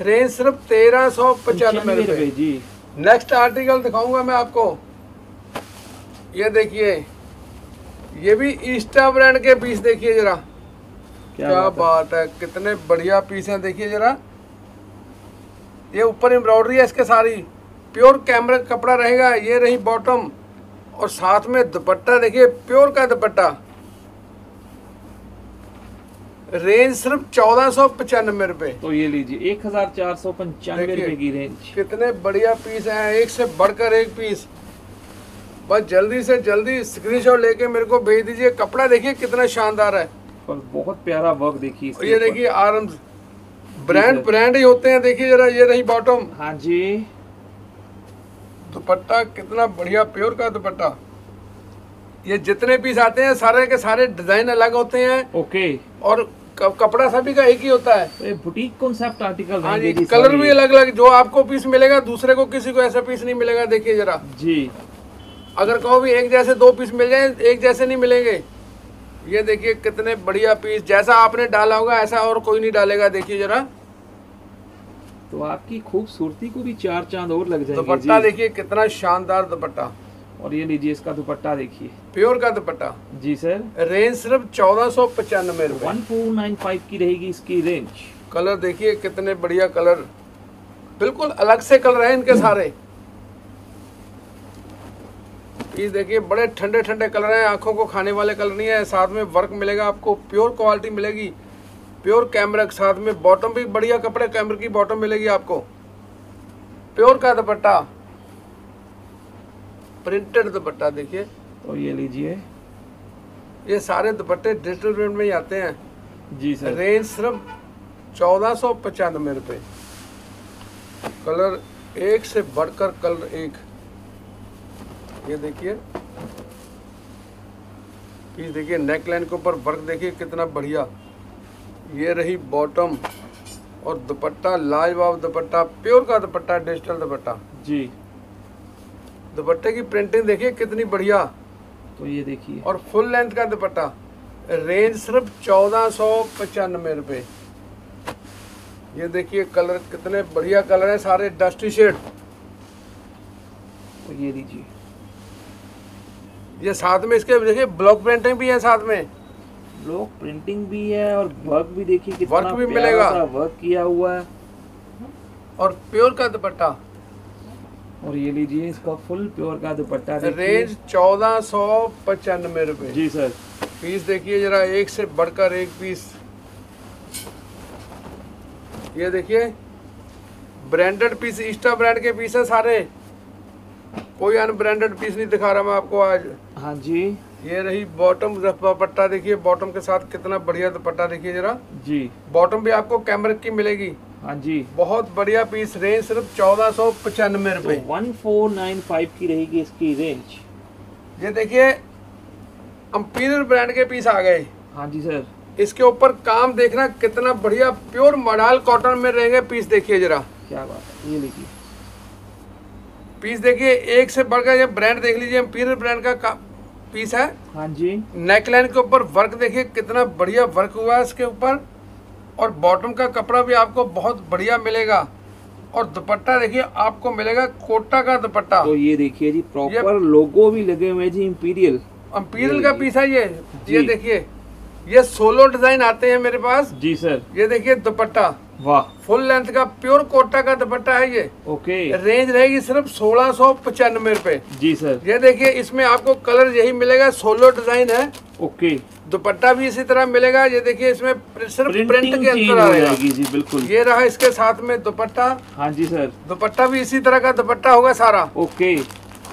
रेंज सिर्फ तेरह सौ पचानवे रुपये जी। नेक्स्ट आर्टिकल दिखाऊंगा मैं आपको, ये देखिए, ये भी ईस्टा ब्रांड के पीस देखिए जरा, क्या, क्या बात, बात है? है कितने बढ़िया पीस हैं, देखिए जरा, ये ऊपर एम्ब्रॉयडरी है इसके सारी, प्योर कैमरा कपड़ा रहेगा। ये रही बॉटम और साथ में दुपट्टा देखिए, प्योर का दुपट्टा, रेंज सिर्फ चौदह सौ पचानवे रुपए। तो ये लीजिए एक हजार चार सौ पंचानवे रुपए की रेंज, कितने बढ़िया पीस हैं, एक से बढ़कर एक पीस। बस जल्दी से जल्दी स्क्रीनशॉट लेके मेरे को भेज दीजिए। कपड़ा देखिए कितना शानदार है और बहुत प्यारा वर्क देखिए, ये देखिए आर्म ब्रांड ब्रांड ही होते हैं, देखिए जरा। ये रही बॉटम, हाँ जी, दुपट्टा कितना बढ़िया प्योर का दुपट्टा। ये जितने पीस आते हैं सारे के सारे डिजाइन अलग होते हैं, ओके, और कपड़ा सभी का एक ही होता है, ये बुटीक कॉन्सेप्ट आर्टिकल है। कलर भी अलग अलग, जो आपको पीस मिलेगा दूसरे को किसी को ऐसा पीस नहीं मिलेगा, देखिए जरा जी। अगर कहो भी एक जैसे दो पीस मिल जाए, एक जैसे नहीं मिलेंगे। ये देखिए कितने बढ़िया पीस, जैसा आपने डाला होगा ऐसा और कोई नहीं डालेगा, देखिए जरा। तो आपकी खूबसूरती को भी चार चांद और लग जाएंगे। दुपट्टा देखिए कितना शानदार दुपट्टा, और ये लीजिए इसका दुपट्टा देखिए, प्योर का दुपट्टा जी सर, रेंज सिर्फ चौदह सौ पचानवे रुपये की रहेगी इसकी रेंज। कलर देखिए कितने बढ़िया कलर, बिल्कुल अलग से कलर है इनके सारे। पीस देखिए बड़े ठंडे ठंडे कलर हैं, आंखों को खाने वाले कलर नहीं है, साथ में वर्क मिलेगा आपको, प्योर क्वालिटी मिलेगी, प्योर कैमरा के साथ में। बॉटम भी बढ़िया कपड़े कैमरा की बॉटम मिलेगी आपको, प्योर का दुपट्टा, प्रिंटेड दुपट्टा देखिए। तो ये लीजिए, ये सारे दुपट्टे डिजिटल प्रिंट में ही आते हैं जी सर, रेंज सिर्फ चौदह सौ पचानवे रुपये। कलर एक से बढ़कर कलर एक, ये देखिए पीस देखिए, नेक लाइन के ऊपर वर्क देखिए कितना बढ़िया। ये रही बॉटम और दुपट्टा लाजवाब दुपट्टा, प्योर का दुपट्टा, डिजिटल दुपट्टा जी। दुपट्टे की प्रिंटिंग देखिए कितनी बढ़िया, तो ये देखिए, और फुल लेंथ का दुपट्टा, रेंज सिर्फ चौदह सौ पचानवे रुपये। ये देखिए कलर कितने बढ़िया कलर है, सारे डस्टी शेड। तो ये लीजिए, ये साथ में इसके देखिए ब्लॉक प्रिंटिंग भी है, साथ में ब्लॉक प्रिंटिंग भी है, और वर्क भी देखिए कितना वर्क भी मिलेगा, वर्क किया हुआ है, और प्योर का दुपट्टा। और ये लीजिए इसका फुल प्योर का दुपट्टा, रेंज चौदह सौ पचानवे रुपए जी सर। पीस देखिए जरा, एक से बढ़कर एक पीस। ये देखिए ब्रांडेड पीस, ईस्टा ब्रांड के पीस है सारे, कोई अनब्रांडेड पीस नहीं दिखा रहा मैं आपको आज। हाँ जी, ये रही बॉटम, दुपट्टा देखिए, बॉटम के साथ कितना बढ़िया दुपट्टा देखिए जरा जी। बॉटम भी आपको कैमरा की मिलेगी, हाँ जी, बहुत बढ़िया पीस, रेंज सिर्फ चौदह सौ पचानवे रुपए, वन फोर नाइन फाइव की रहेगी इसकी रेंज। ये देखिए अम्पीरियर ब्रांड के पीस आ गए, हाँ जी सर। इसके ऊपर काम देखना कितना बढ़िया, प्योर मॉडल कॉटन में रहेंगे पीस, देखिए जरा क्या बात है। ये देखिए पीस देखिए, एक से बढ़कर, ये ब्रांड देख लीजिए, एम्पीरियल ब्रांड का, का पीस है, हाँ जी। नेकलाइन के ऊपर वर्क देखिए कितना बढ़िया वर्क हुआ है इसके ऊपर, और बॉटम का कपड़ा भी आपको बहुत बढ़िया मिलेगा, और दुपट्टा देखिए आपको मिलेगा कोटा का दुपट्टा। तो ये देखिए जी, प्रॉपर लोगो भी लगे हुए जी, एम्पीरियल एम्पीरियल का पीस है ये। ये देखिए, ये सोलो डिजाइन आते हैं मेरे पास जी सर। ये देखिए दुपट्टा, वाह, फुल लेंथ का प्योर कोटा का दुपट्टा है ये, ओके, रेंज रहेगी सिर्फ सोलह सौ पचानवे रुपए जी सर। ये देखिए इसमें आपको कलर यही मिलेगा, सोलो डिजाइन है, ओके, दुपट्टा भी इसी तरह मिलेगा। ये देखिए इसमें सिर्फ प्रिंट के अंदर आ जाएगी जी, बिल्कुल। ये रहा इसके साथ में दुपट्टा, हाँ जी सर, दुपट्टा भी इसी तरह का दुपट्टा होगा सारा, ओके।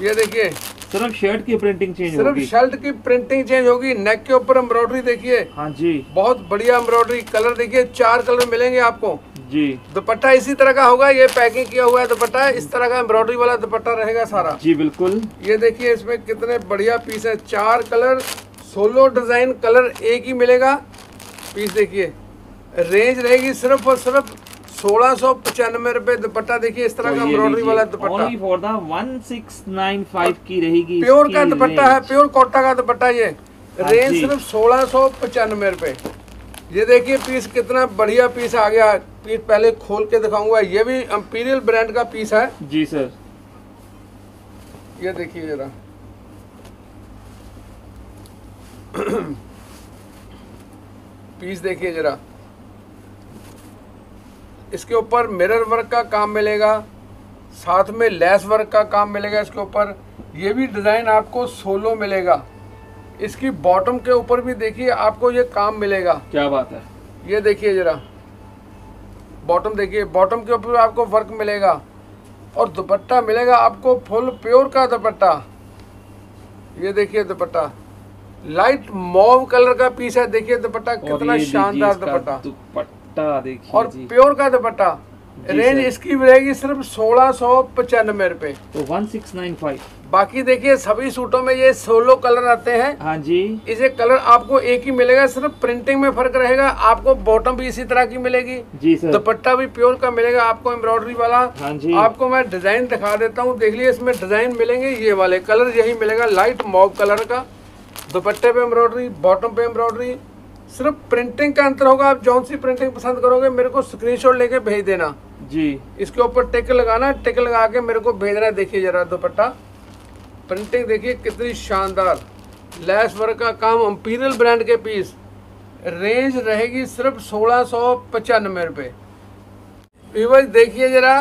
ये देखिए सिर्फ शर्ट की प्रिंटिंग चेंज सिर्फ होगी। शर्ट की प्रिंटिंग चेंज होगी। नेक के ऊपर एम्ब्रॉयडरी देखिए, हाँ जी, बहुत बढ़िया एम्ब्रॉयडरी। कलर देखिए चार कलर मिलेंगे आपको जी। दुपट्टा इसी तरह का होगा, ये पैकिंग किया हुआ है दुपट्टा, इस तरह का एम्ब्रॉयडरी वाला दुपट्टा रहेगा सारा जी, बिल्कुल। ये देखिए इसमें कितने बढ़िया पीस है, चार कलर, सोलो डिजाइन, कलर एक ही मिलेगा। पीस देखिए, रेंज रहेगी सिर्फ और सिर्फ सोलह सौ पचानवे रुपए दुपट्टा देखिए, इस तरह का एम्ब्रॉयडरी वाला dupatta for the one six nine five की रहेगी। प्योर का दुपट्टा है, प्योर कोटा का दुपट्टा, ये रेंज सिर्फ सोलह सौ पचानवे रुपए। ये देखिए पीस कितना बढ़िया पीस आ गया, पीस पहले खोल के दिखाऊंगा। ये भी इंपीरियल ब्रांड का पीस है जी सर। ये देखिए जरा पीस देखिए जरा, इसके ऊपर मिरर वर्क का काम मिलेगा, साथ में लेस वर्क का काम मिलेगा इसके ऊपर। ये भी डिज़ाइन आपको सोलो मिलेगा। इसकी बॉटम के ऊपर भी देखिए आपको ये काम मिलेगा, क्या बात है। ये देखिए जरा बॉटम, देखिए बॉटम के ऊपर आपको वर्क मिलेगा और दुपट्टा मिलेगा आपको फुल प्योर का दुपट्टा। ये देखिए दुपट्टा लाइट मॉव कलर का पीस है, देखिए दुपट्टा कितना शानदार दुपट्टा दुपट्टा देखिए और प्योर का दुपट्टा। रेंज इसकी रहेगी सिर्फ सोलह सौ पचानवे रुपए तो वन सिक्स नाइन फाइव। बाकी देखिए सभी सूटों में ये सोलो कलर आते हैं। हाँ जी, इसे कलर आपको एक ही मिलेगा, सिर्फ प्रिंटिंग में फर्क रहेगा। आपको बॉटम भी इसी तरह की मिलेगी जी सर, दुपट्टा भी प्योर का मिलेगा आपको एम्ब्रॉयडरी वाला। हाँ जी, आपको मैं डिजाइन दिखा देता हूँ, देख लीजिए इसमें डिजाइन मिलेंगे। ये वाले कलर यही मिलेगा, लाइट मॉव कलर का, दुपट्टे पे एम्ब्रॉयडरी, बॉटम पे एम्ब्रॉयडरी, सिर्फ प्रिंटिंग का अंतर होगा। आप जौन सी प्रिंटिंग पसंद करोगे मेरे को स्क्रीनशॉट लेके भेज देना जी, इसके ऊपर टिक लगाना, टिक लगा के मेरे को भेजना। देखिए जरा दुपट्टा प्रिंटिंग देखिए कितनी शानदार, लेस वर्क का काम, इंपीरियल ब्रांड के पीस। रेंज रहेगी सिर्फ सोलह सौ पचानवे रुपये। व्यूअर्स देखिए जरा,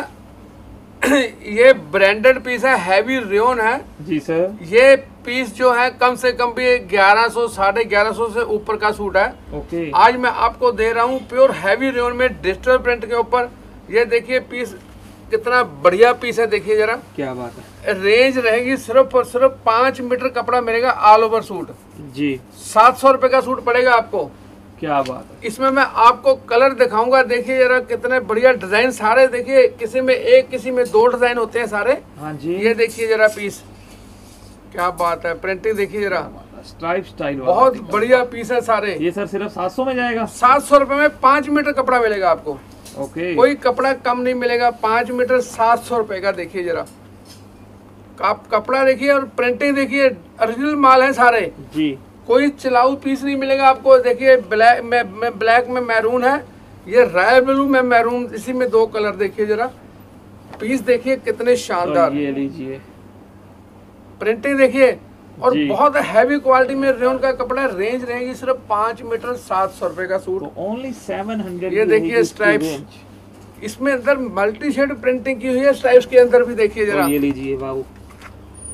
ये ब्रांडेड पीस है, हैवी रेयन है जी सर। ये पीस जो है कम से कम भी ग्यारह सौ साढ़े ग्यारह सौ से ऊपर का सूट है। ओके, आज मैं आपको दे रहा हूँ प्योर हैवी रेयन में डिजिटल प्रिंट के ऊपर। ये देखिए पीस कितना बढ़िया पीस है, देखिए जरा क्या बात है। रेंज रहेगी सिर्फ और सिर्फ पाँच मीटर कपड़ा मिलेगा ऑल ओवर सूट जी, सात सौ रुपये का सूट पड़ेगा आपको, क्या बात है। इसमें मैं आपको कलर दिखाऊंगा, देखिए जरा कितने बढ़िया डिजाइन सारे, देखिए किसी में एक किसी में दो डिजाइन होते हैं सारे। हाँ जी, ये देखिए जरा पीस, क्या बात है। प्रिंटिंग देखिए जरा, स्ट्राइप स्टाइल वाला बहुत बढ़िया पीस है सारे। ये सर सिर्फ सात सौ में जाएगा, सात सौ रुपए में पाँच मीटर कपड़ा मिलेगा आपको। ओके, कोई कपड़ा कम नहीं मिलेगा, पाँच मीटर सात सौ रुपए का। देखिए जरा आप कपड़ा देखिए और प्रिंटिंग देखिए, ओरिजिनल माल है सारे जी, कोई चिलाऊ पीस नहीं मिलेगा आपको। देखिए ब्लैक में, में ब्लैक में मैरून है, ये राय ब्लू में मैरून, इसी में दो कलर। देखिए जरा पीस देखिए कितने शानदार, ये लीजिए प्रिंटिंग देखिए और बहुत हैवी क्वालिटी में रेयन का कपड़ा। रेंज रहेगी सिर्फ पाँच मीटर सात सौ रुपए का सूट, ओनली सेवन हंड्रेड। ये देखिए स्ट्राइप्स, इसमें अंदर मल्टी शेड प्रिंटिंग की हुई है स्ट्राइप्स के अंदर भी। देखिए जरा ये लीजिए बाबू,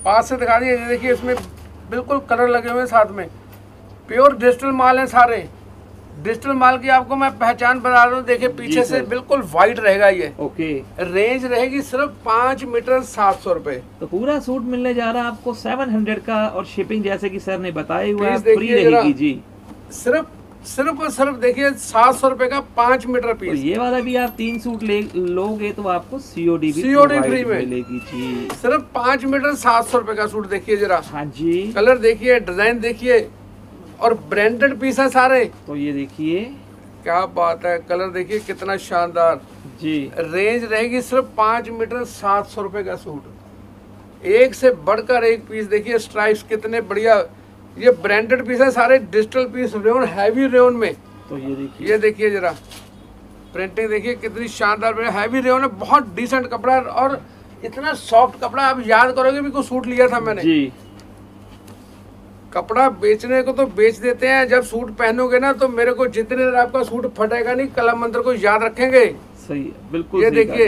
पास से दिखा दीजिए, देखिए इसमें बिल्कुल कलर लगे हुए हैं साथ में, प्योर डिजिटल माल है सारे। डिजिटल माल की आपको मैं पहचान बना रहा हूँ, देखिए पीछे से बिल्कुल वाइट रहेगा ये। ओके, रेंज रहेगी सिर्फ पाँच मीटर सात सौ रुपए। तो पूरा सूट मिलने जा रहा है आपको सेवन हंड्रेड का और शिपिंग जैसे कि सर ने बताया हुआ है फ्री रहेगी जी, सिर्फ सिर्फ और सिर्फ देखिए सात सौ रुपए का पाँच मीटर पीस। ये वाला भी आप तीन सूट ले लोगे तो आपको सीओडी सीओडी फ्री मिलेगी जी, सिर्फ पाँच मीटर सात सौ रुपए का सूट। देखिए जरा, हाँ जी, कलर देखिए, डिजाइन देखिए और ब्रांडेड पीस है सारे। तो ये देखिए क्या बात है, कलर देखिए कितना शानदार जी। रेंज रहेगी सिर्फ पाँच मीटर सात सौ रुपये का सूट, एक से बढ़कर एक पीस। देखिए स्ट्राइप्स कितने बढ़िया, ये ब्रांडेड पीस है सारे, digital piece rayon, heavy rayon में। तो ये देखिए, ये देखिए जरा प्रिंटिंग देखिए कितनी शानदार, हैवी रेयन है, बहुत डिसेंट कपड़ा और इतना सॉफ्ट कपड़ा, आप याद करोगे भी कोई सूट लिया था मैंने जी। कपड़ा बेचने को तो बेच देते हैं, जब सूट पहनोगे ना तो मेरे को जितने देर आपका सूट फटेगा नहीं, कला मंत्र को याद रखेंगे। सही है, बिल्कुल। ये देखिए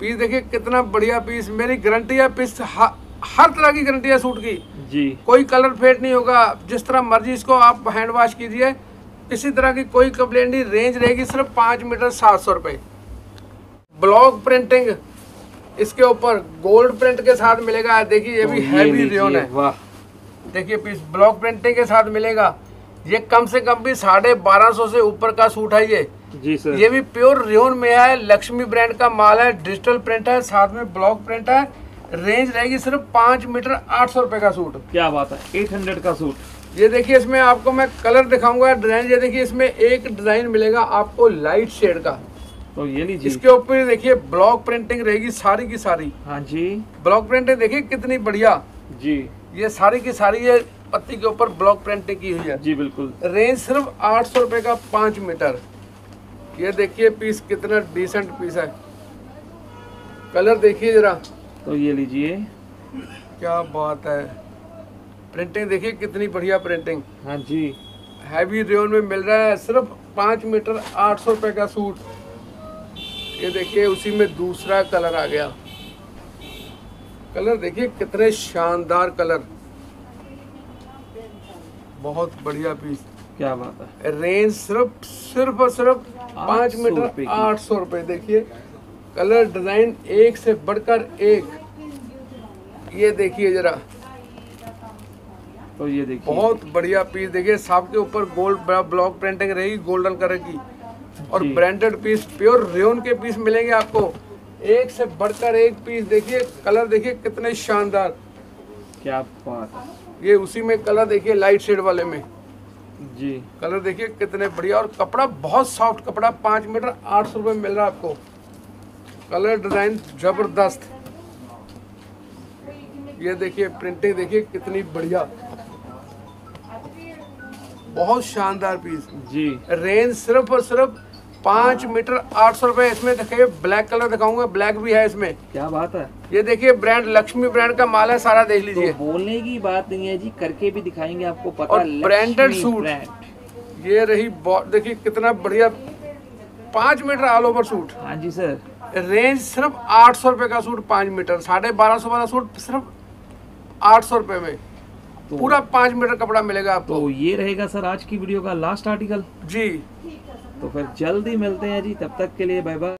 पीस देखिए कितना बढ़िया पीस, मेरी गारंटी है पीस ह, हर तरह की गारंटी है सूट की जी, कोई कलर फेड नहीं होगा। जिस तरह मर्जी इसको आप हैंड वॉश कीजिए, इसी तरह की कोई कंप्लेंट नहीं। रेंज रहेगी सिर्फ पाँच मीटर सात सौ रुपये। ब्लॉक प्रिंटिंग इसके ऊपर गोल्ड प्रिंट के साथ मिलेगा। देखिए ये भी हैवी रेयन है, वाह। देखिए पीस ब्लॉक प्रिंटिंग के साथ मिलेगा। ये कम से कम भी साढ़े बारह सौ से ऊपर का सूट है ये जी सर। ये भी प्योर रेयन में है, लक्ष्मी ब्रांड का माल है, डिजिटल प्रिंट है, साथ में ब्लॉक प्रिंट है। रेंज रहेगी सिर्फ पाँच मीटर आठ सौ रुपये का सूट, क्या बात है, एट हंड्रेड का सूट। ये देखिए इसमें आपको मैं कलर दिखाऊंगा, डिजाइन। ये देखिए इसमें एक डिजाइन मिलेगा आपको लाइट शेड का, तो ये लीजिए, इसके ऊपर देखिए ब्लॉक प्रिंटिंग रहेगी सारी की सारी। हाँ जी, ब्लॉक प्रिंटिंग देखिए कितनी बढ़िया जी, ये सारी की सारी ये पत्ती के ऊपर ब्लॉक प्रिंटिंग की हुई है जी। बिल्कुल, रेंज सिर्फ आठ सौ रुपए का पाँच मीटर। ये देखिए पीस कितना डिसेंट पीस है, कलर देखिए जरा। तो ये लीजिए, क्या बात है, प्रिंटिंग देखिए कितनी बढ़िया प्रिंटिंग। हाँ जी, हैवी रेन में मिल रहा है सिर्फ पाँच मीटर आठ सौ रुपये का सूट। ये देखिए उसी में दूसरा कलर आ गया, कलर देखिए कितने शानदार कलर, बहुत बढ़िया पीस। क्या बात है, रेंज सिर्फ सिर्फ और सिर्फ पाँच मीटर आठ सौ रुपये। देखिए कलर डिजाइन एक से बढ़कर एक, ये देखिए जरा। तो ये देखिए बहुत बढ़िया पीस, देखिए साफ के ऊपर गोल्ड ब्लॉक प्रिंटिंग रहेगी गोल्डन कलर की, और ब्रांडेड पीस प्योर रेयन के पीस मिलेंगे आपको एक से बढ़कर एक पीस। देखिए कलर देखिए कितने शानदार, क्या बात है। ये उसी में कलर देखिए लाइट शेड वाले में जी, कलर देखिए कितने बढ़िया, और कपड़ा बहुत सॉफ्ट कपड़ा, पाँच मीटर आठ सौ रुपये में मिल रहा है आपको। कलर डिजाइन जबरदस्त, ये देखिए प्रिंटिंग देखिए कितनी बढ़िया, बहुत शानदार पीस जी। रेंज सिर्फ और सिर्फ पाँच मीटर आठ सौ रुपये। इसमें देखिए ब्लैक कलर दिखाऊंगा, ब्लैक भी है इसमें। क्या बात है, ये देखिए ब्रांड लक्ष्मी ब्रांड का माल है सारा, देख लीजिए। तो बोलने की बात नहीं है जी, करके भी दिखाएंगे आपको पता। और ब्रांडेड सूट, ये रही देखिए कितना बढ़िया, पाँच मीटर ऑल ओवर सूट। हाँ जी सर, रेंज सिर्फ आठ सौ रुपये का सूट, पाँच मीटर साढ़े बारह सौ वाला सूट सिर्फ आठ सौ रुपये में। तो पूरा पाँच मीटर कपड़ा मिलेगा आपको। तो ये रहेगा सर आज की वीडियो का लास्ट आर्टिकल जी। तो फिर जल्दी मिलते हैं जी, तब तक के लिए बाय बाय।